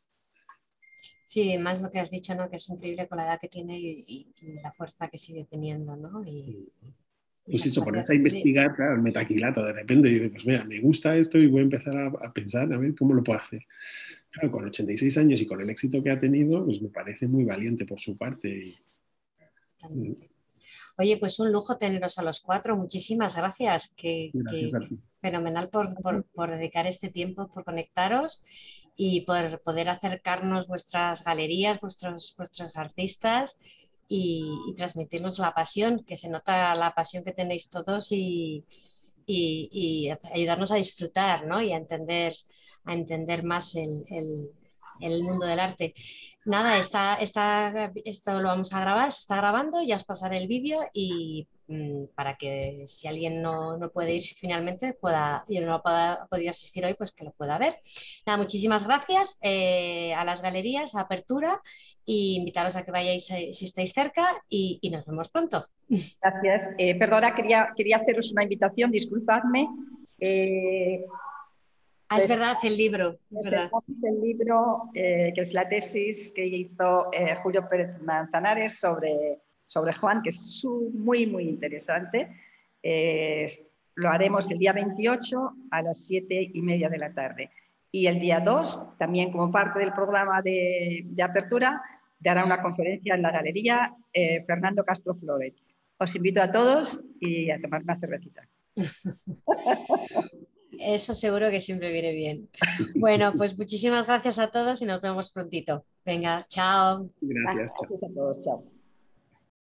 Sí, más lo que has dicho, ¿no? Que es increíble con la edad que tiene y la fuerza que sigue teniendo, ¿no? Pues eso, ponerse a investigar, claro, el metaquilato de repente y dices, pues mira, me gusta esto y voy a empezar a pensar, a ver cómo lo puedo hacer. Claro, con 86 años y con el éxito que ha tenido, pues me parece muy valiente por su parte. Exactamente. Oye, pues un lujo teneros a los cuatro, muchísimas gracias. Gracias a ti. Fenomenal por dedicar este tiempo, por conectaros y por poder acercarnos vuestras galerías, vuestros artistas. Y transmitirnos la pasión, que se nota la pasión que tenéis todos y ayudarnos a disfrutar, ¿no? Y a entender más el mundo del arte. Nada, esto lo vamos a grabar, se está grabando, ya os pasaré el vídeo y para que si alguien no puede ir finalmente, yo no he podido asistir hoy, pues que lo pueda ver. Nada, muchísimas gracias a las galerías, a Apertura, y invitaros a que vayáis si estáis cerca y nos vemos pronto. Gracias. Perdona, quería haceros una invitación, disculpadme. Es verdad, el libro. El libro, que es la tesis que hizo Julio Pérez Manzanares sobre Juan, que es muy, muy interesante. Lo haremos el día 28 a las 7:30 de la tarde. Y el día 2, también como parte del programa de Apertura, dará una conferencia en la galería Fernando Castro Floret. Os invito a todos y a tomar una cervecita. Eso seguro que siempre viene bien. Bueno, pues muchísimas gracias a todos y nos vemos prontito. Venga, chao. Gracias a todos, chao.